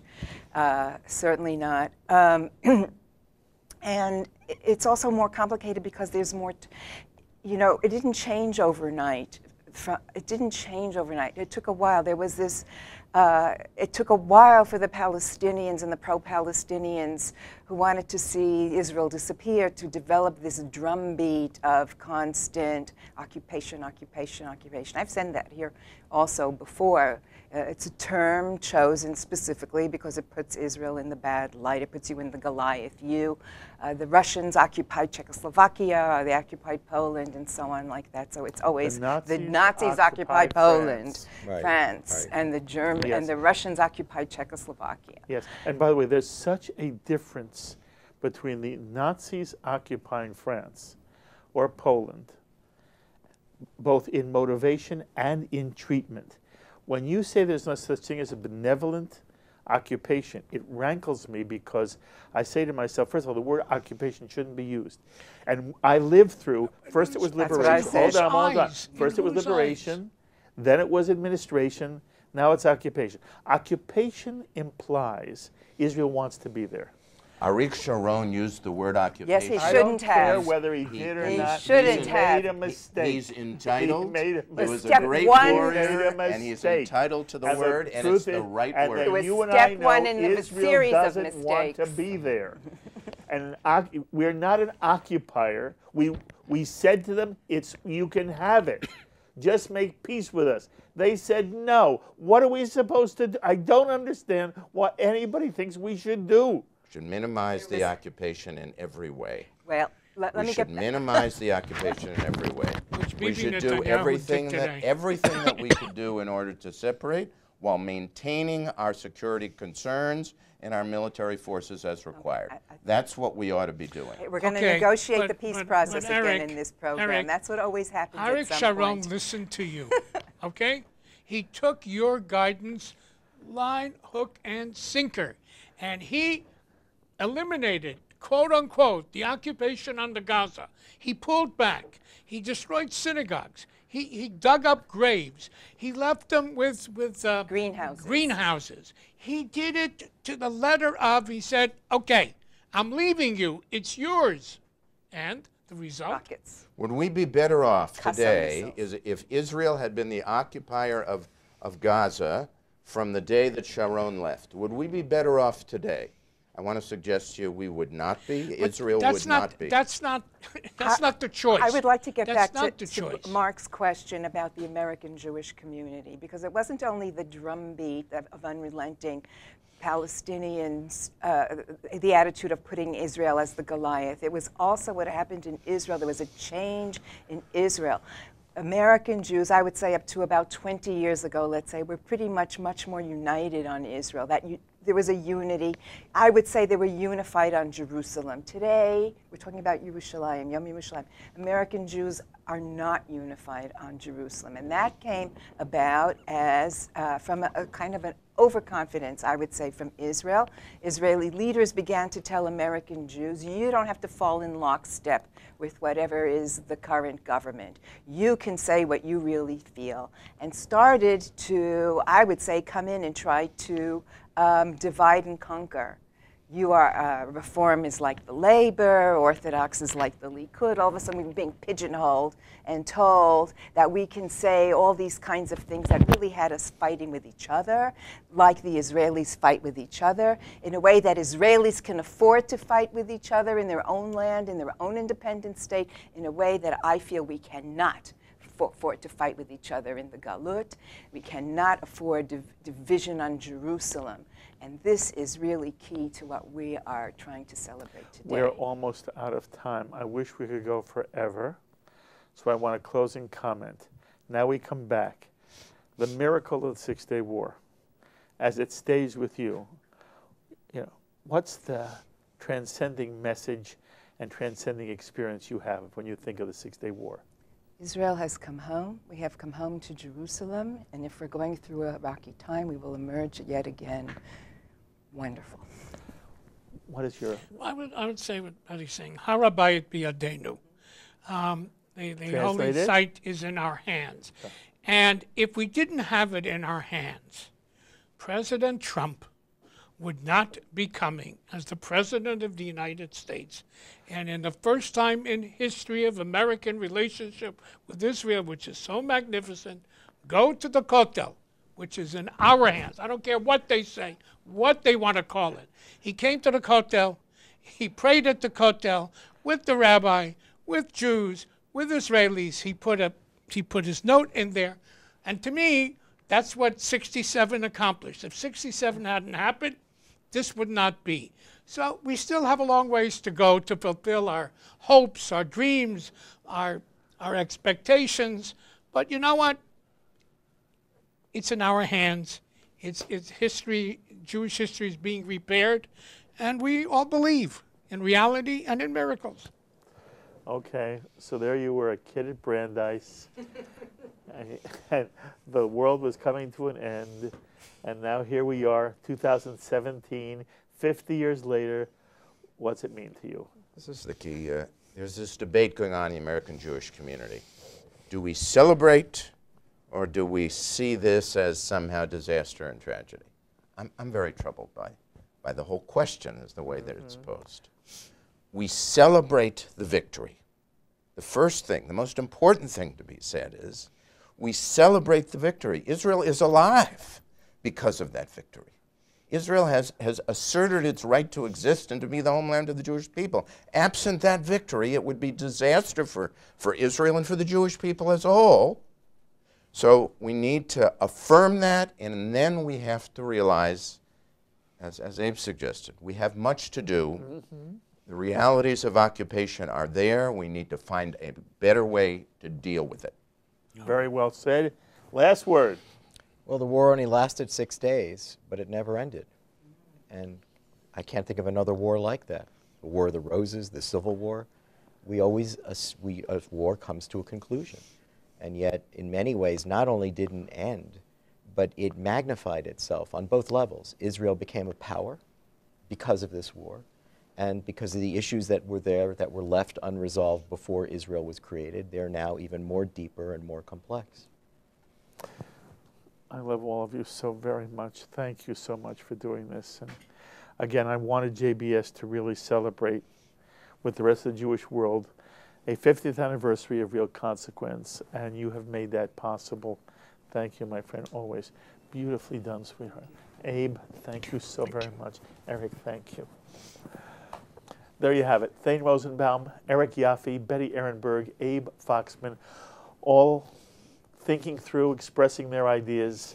Uh, certainly not. Um, and it's also more complicated because there's more, t you know, it didn't change overnight. It didn't change overnight. It took a while. There was this, uh, it took a while for the Palestinians and the pro-Palestinians who wanted to see Israel disappear to develop this drumbeat of constant occupation, occupation, occupation. I've said that here also before. Uh, it's a term chosen specifically because it puts Israel in the bad light. It puts you in the Goliath you. Uh, the Russians occupied Czechoslovakia, or they occupied Poland, and so on like that. So it's always the Nazis, the Nazis occupied, occupied Poland, France, right. France right. and the Germans yes. and the Russians occupied Czechoslovakia. Yes, and by the way, there's such a difference between the Nazis occupying France or Poland, both in motivation and in treatment. When you say there's no such thing as a benevolent occupation. It rankles me because I say to myself, first of all, the word occupation shouldn't be used. And I lived through, first it was liberation. Hold on, hold on. First it was liberation, then it was administration, now it's occupation. Occupation implies Israel wants to be there. Aric Sharon used the word occupation. Yes, he shouldn't have. I don't care whether he did or he not. Shouldn't he shouldn't have. Made a mistake. He's entitled. He made a mistake. He was a great warrior, and he's entitled to the As word, and it's the right and word. It was you and step I know one in Israel a series doesn't of want to be there. And we're not an occupier. We, we said to them, "It's you can have it. Just make peace with us." They said no. What are we supposed to do? I don't understand what anybody thinks we should do. Should minimize the occupation in every way. Well, let, let we me should get minimize the occupation in every way. Which we should do everything that everything that we could do in order to separate, while maintaining our security concerns and our military forces as required. Okay, I, I, That's what we ought to be doing. We're going to okay, negotiate but, the peace but, process but Eric, again in this program. Eric, That's what always happens. Eric at some Sharon point. listened to you. Okay, he took your guidance, line, hook, and sinker, and he eliminated, quote unquote, the occupation under Gaza. He pulled back. He destroyed synagogues. He, he dug up graves. He left them with, with uh, greenhouses. greenhouses. He did it to the letter of, he said, okay, I'm leaving you. It's yours. And the result? Rockets. Would we be better off today is if Israel had been the occupier of, of Gaza from the day that Sharon left? Would we be better off today? I want to suggest to you we would not be. But Israel would not, not be. That's not, that's I, not the choice. I would like to get that's back to, to Mark's question about the American Jewish community, because it wasn't only the drumbeat of, of unrelenting Palestinians, uh, the attitude of putting Israel as the Goliath. It was also what happened in Israel. There was a change in Israel. American Jews, I would say up to about twenty years ago, let's say, were pretty much much more united on Israel. That you, there was a unity. I would say they were unified on Jerusalem. Today, we're talking about Yerushalayim, Yom Yerushalayim. American Jews are not unified on Jerusalem. And that came about as uh, from a, a kind of an overconfidence, I would say, from Israel. Israeli leaders began to tell American Jews, you don't have to fall in lockstep with whatever is the current government. You can say what you really feel. And started to, I would say, come in and try to um, divide and conquer. You are, uh, reform is like the labor, Orthodox is like the Likud. All of a sudden we're being pigeonholed and told that we can say all these kinds of things that really had us fighting with each other, like the Israelis fight with each other, in a way that Israelis can afford to fight with each other in their own land, in their own independent state, in a way that I feel we cannot afford to fight with each other in the Galut. We cannot afford div division on Jerusalem. And this is really key to what we are trying to celebrate today. We're almost out of time. I wish we could go forever. So I want a closing comment. Now we come back. The miracle of the Six-Day War, as it stays with you, you know, what's the transcending message and transcending experience you have when you think of the Six-Day War? Israel has come home. We have come home to Jerusalem. And if we're going through a rocky time, we will emerge yet again. Wonderful. What is your? Well, I would I would say what Betty's saying. Harabayit biyadenu. Um, the the holy site is in our hands, okay. And if we didn't have it in our hands, President Trump would not be coming as the president of the United States, and in the first time in history of American relationship with Israel, which is so magnificent, go to the Kotel, which is in our hands. I don't care what they say, what they want to call it. He came to the Kotel. He prayed at the Kotel with the rabbi, with Jews, with Israelis. He put, a, he put his note in there. And to me, that's what sixty-seven accomplished. If sixty-seven hadn't happened, this would not be. So we still have a long ways to go to fulfill our hopes, our dreams, our, our expectations. But you know what? It's in our hands. It's, it's history, Jewish history is being repaired, and we all believe in reality and in miracles. Okay, so there you were, a kid at Brandeis, and, and the world was coming to an end, And now here we are, two thousand seventeen, fifty years later. What's it mean to you? This is the key. Uh, there's this debate going on in the American Jewish community. Do we celebrate, or do we see this as somehow disaster and tragedy? I'm, I'm very troubled by, by the whole question is the way that it's posed. We celebrate the victory. The first thing, the most important thing to be said is, we celebrate the victory. Israel is alive because of that victory. Israel has, has asserted its right to exist and to be the homeland of the Jewish people. Absent that victory, it would be disaster for, for Israel and for the Jewish people as a whole. So we need to affirm that, and then we have to realize, as, as Abe suggested, we have much to do. Mm-hmm. The realities of occupation are there. We need to find a better way to deal with it. Very well said. Last word. Well, the war only lasted six days, but it never ended. And I can't think of another war like that. The War of the Roses, the Civil War. We always, a, we, a war comes to a conclusion. And yet, in many ways, not only didn't end, but it magnified itself on both levels. Israel became a power because of this war, and because of the issues that were there that were left unresolved before Israel was created. They're now even more deeper and more complex. I love all of you so very much. Thank you so much for doing this. And again, I wanted J B S to really celebrate with the rest of the Jewish world a fiftieth anniversary of real consequence, and you have made that possible. Thank you, my friend, always. Beautifully done, sweetheart. Abe, thank you so very much. Eric, thank you. There you have it. Thane Rosenbaum, Eric Yoffie, Betty Ehrenberg, Abe Foxman, all thinking through, expressing their ideas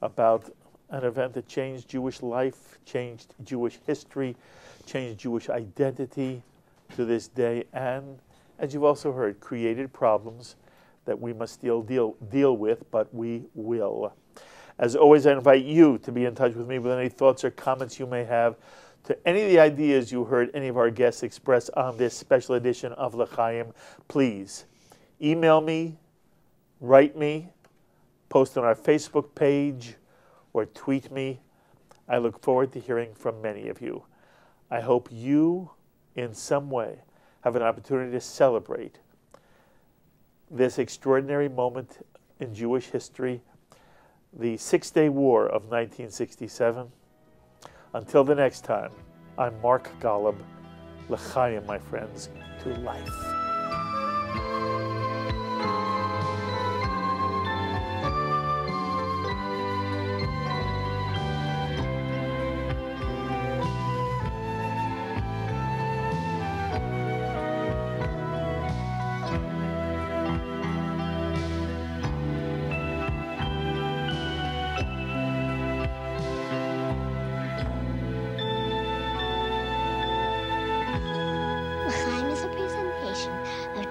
about an event that changed Jewish life, changed Jewish history, changed Jewish identity to this day, and, as you've also heard, created problems that we must still deal, deal with, but we will. As always, I invite you to be in touch with me with any thoughts or comments you may have to any of the ideas you heard any of our guests express on this special edition of L'chaim. Please email me, write me, post on our Facebook page, or tweet me. I look forward to hearing from many of you. I hope you, in some way, have an opportunity to celebrate this extraordinary moment in Jewish history, the Six-Day War of nineteen sixty-seven. Until the next time, I'm Mark Golub. L'chaim, my friends, to life.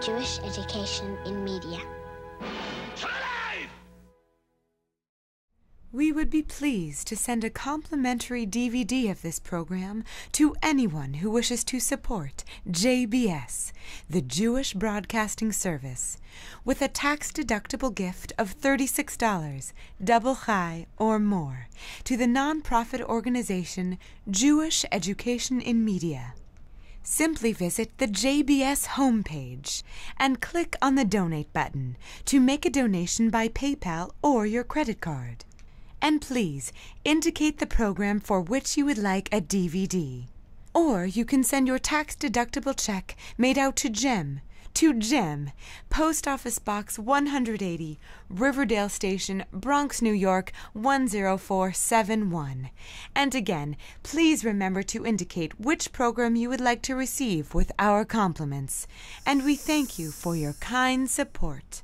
Jewish education in media. We would be pleased to send a complimentary D V D of this program to anyone who wishes to support J B S, the Jewish Broadcasting Service, with a tax-deductible gift of thirty-six dollars, double chai or more, to the nonprofit organization Jewish Education in Media. Simply visit the J B S homepage and click on the Donate button to make a donation by PayPal or your credit card. And please indicate the program for which you would like a D V D. Or you can send your tax-deductible check made out to Jem, to Jem, Post Office Box one eighty, Riverdale Station, Bronx, New York, one zero four seven one. And again, please remember to indicate which program you would like to receive with our compliments. And we thank you for your kind support.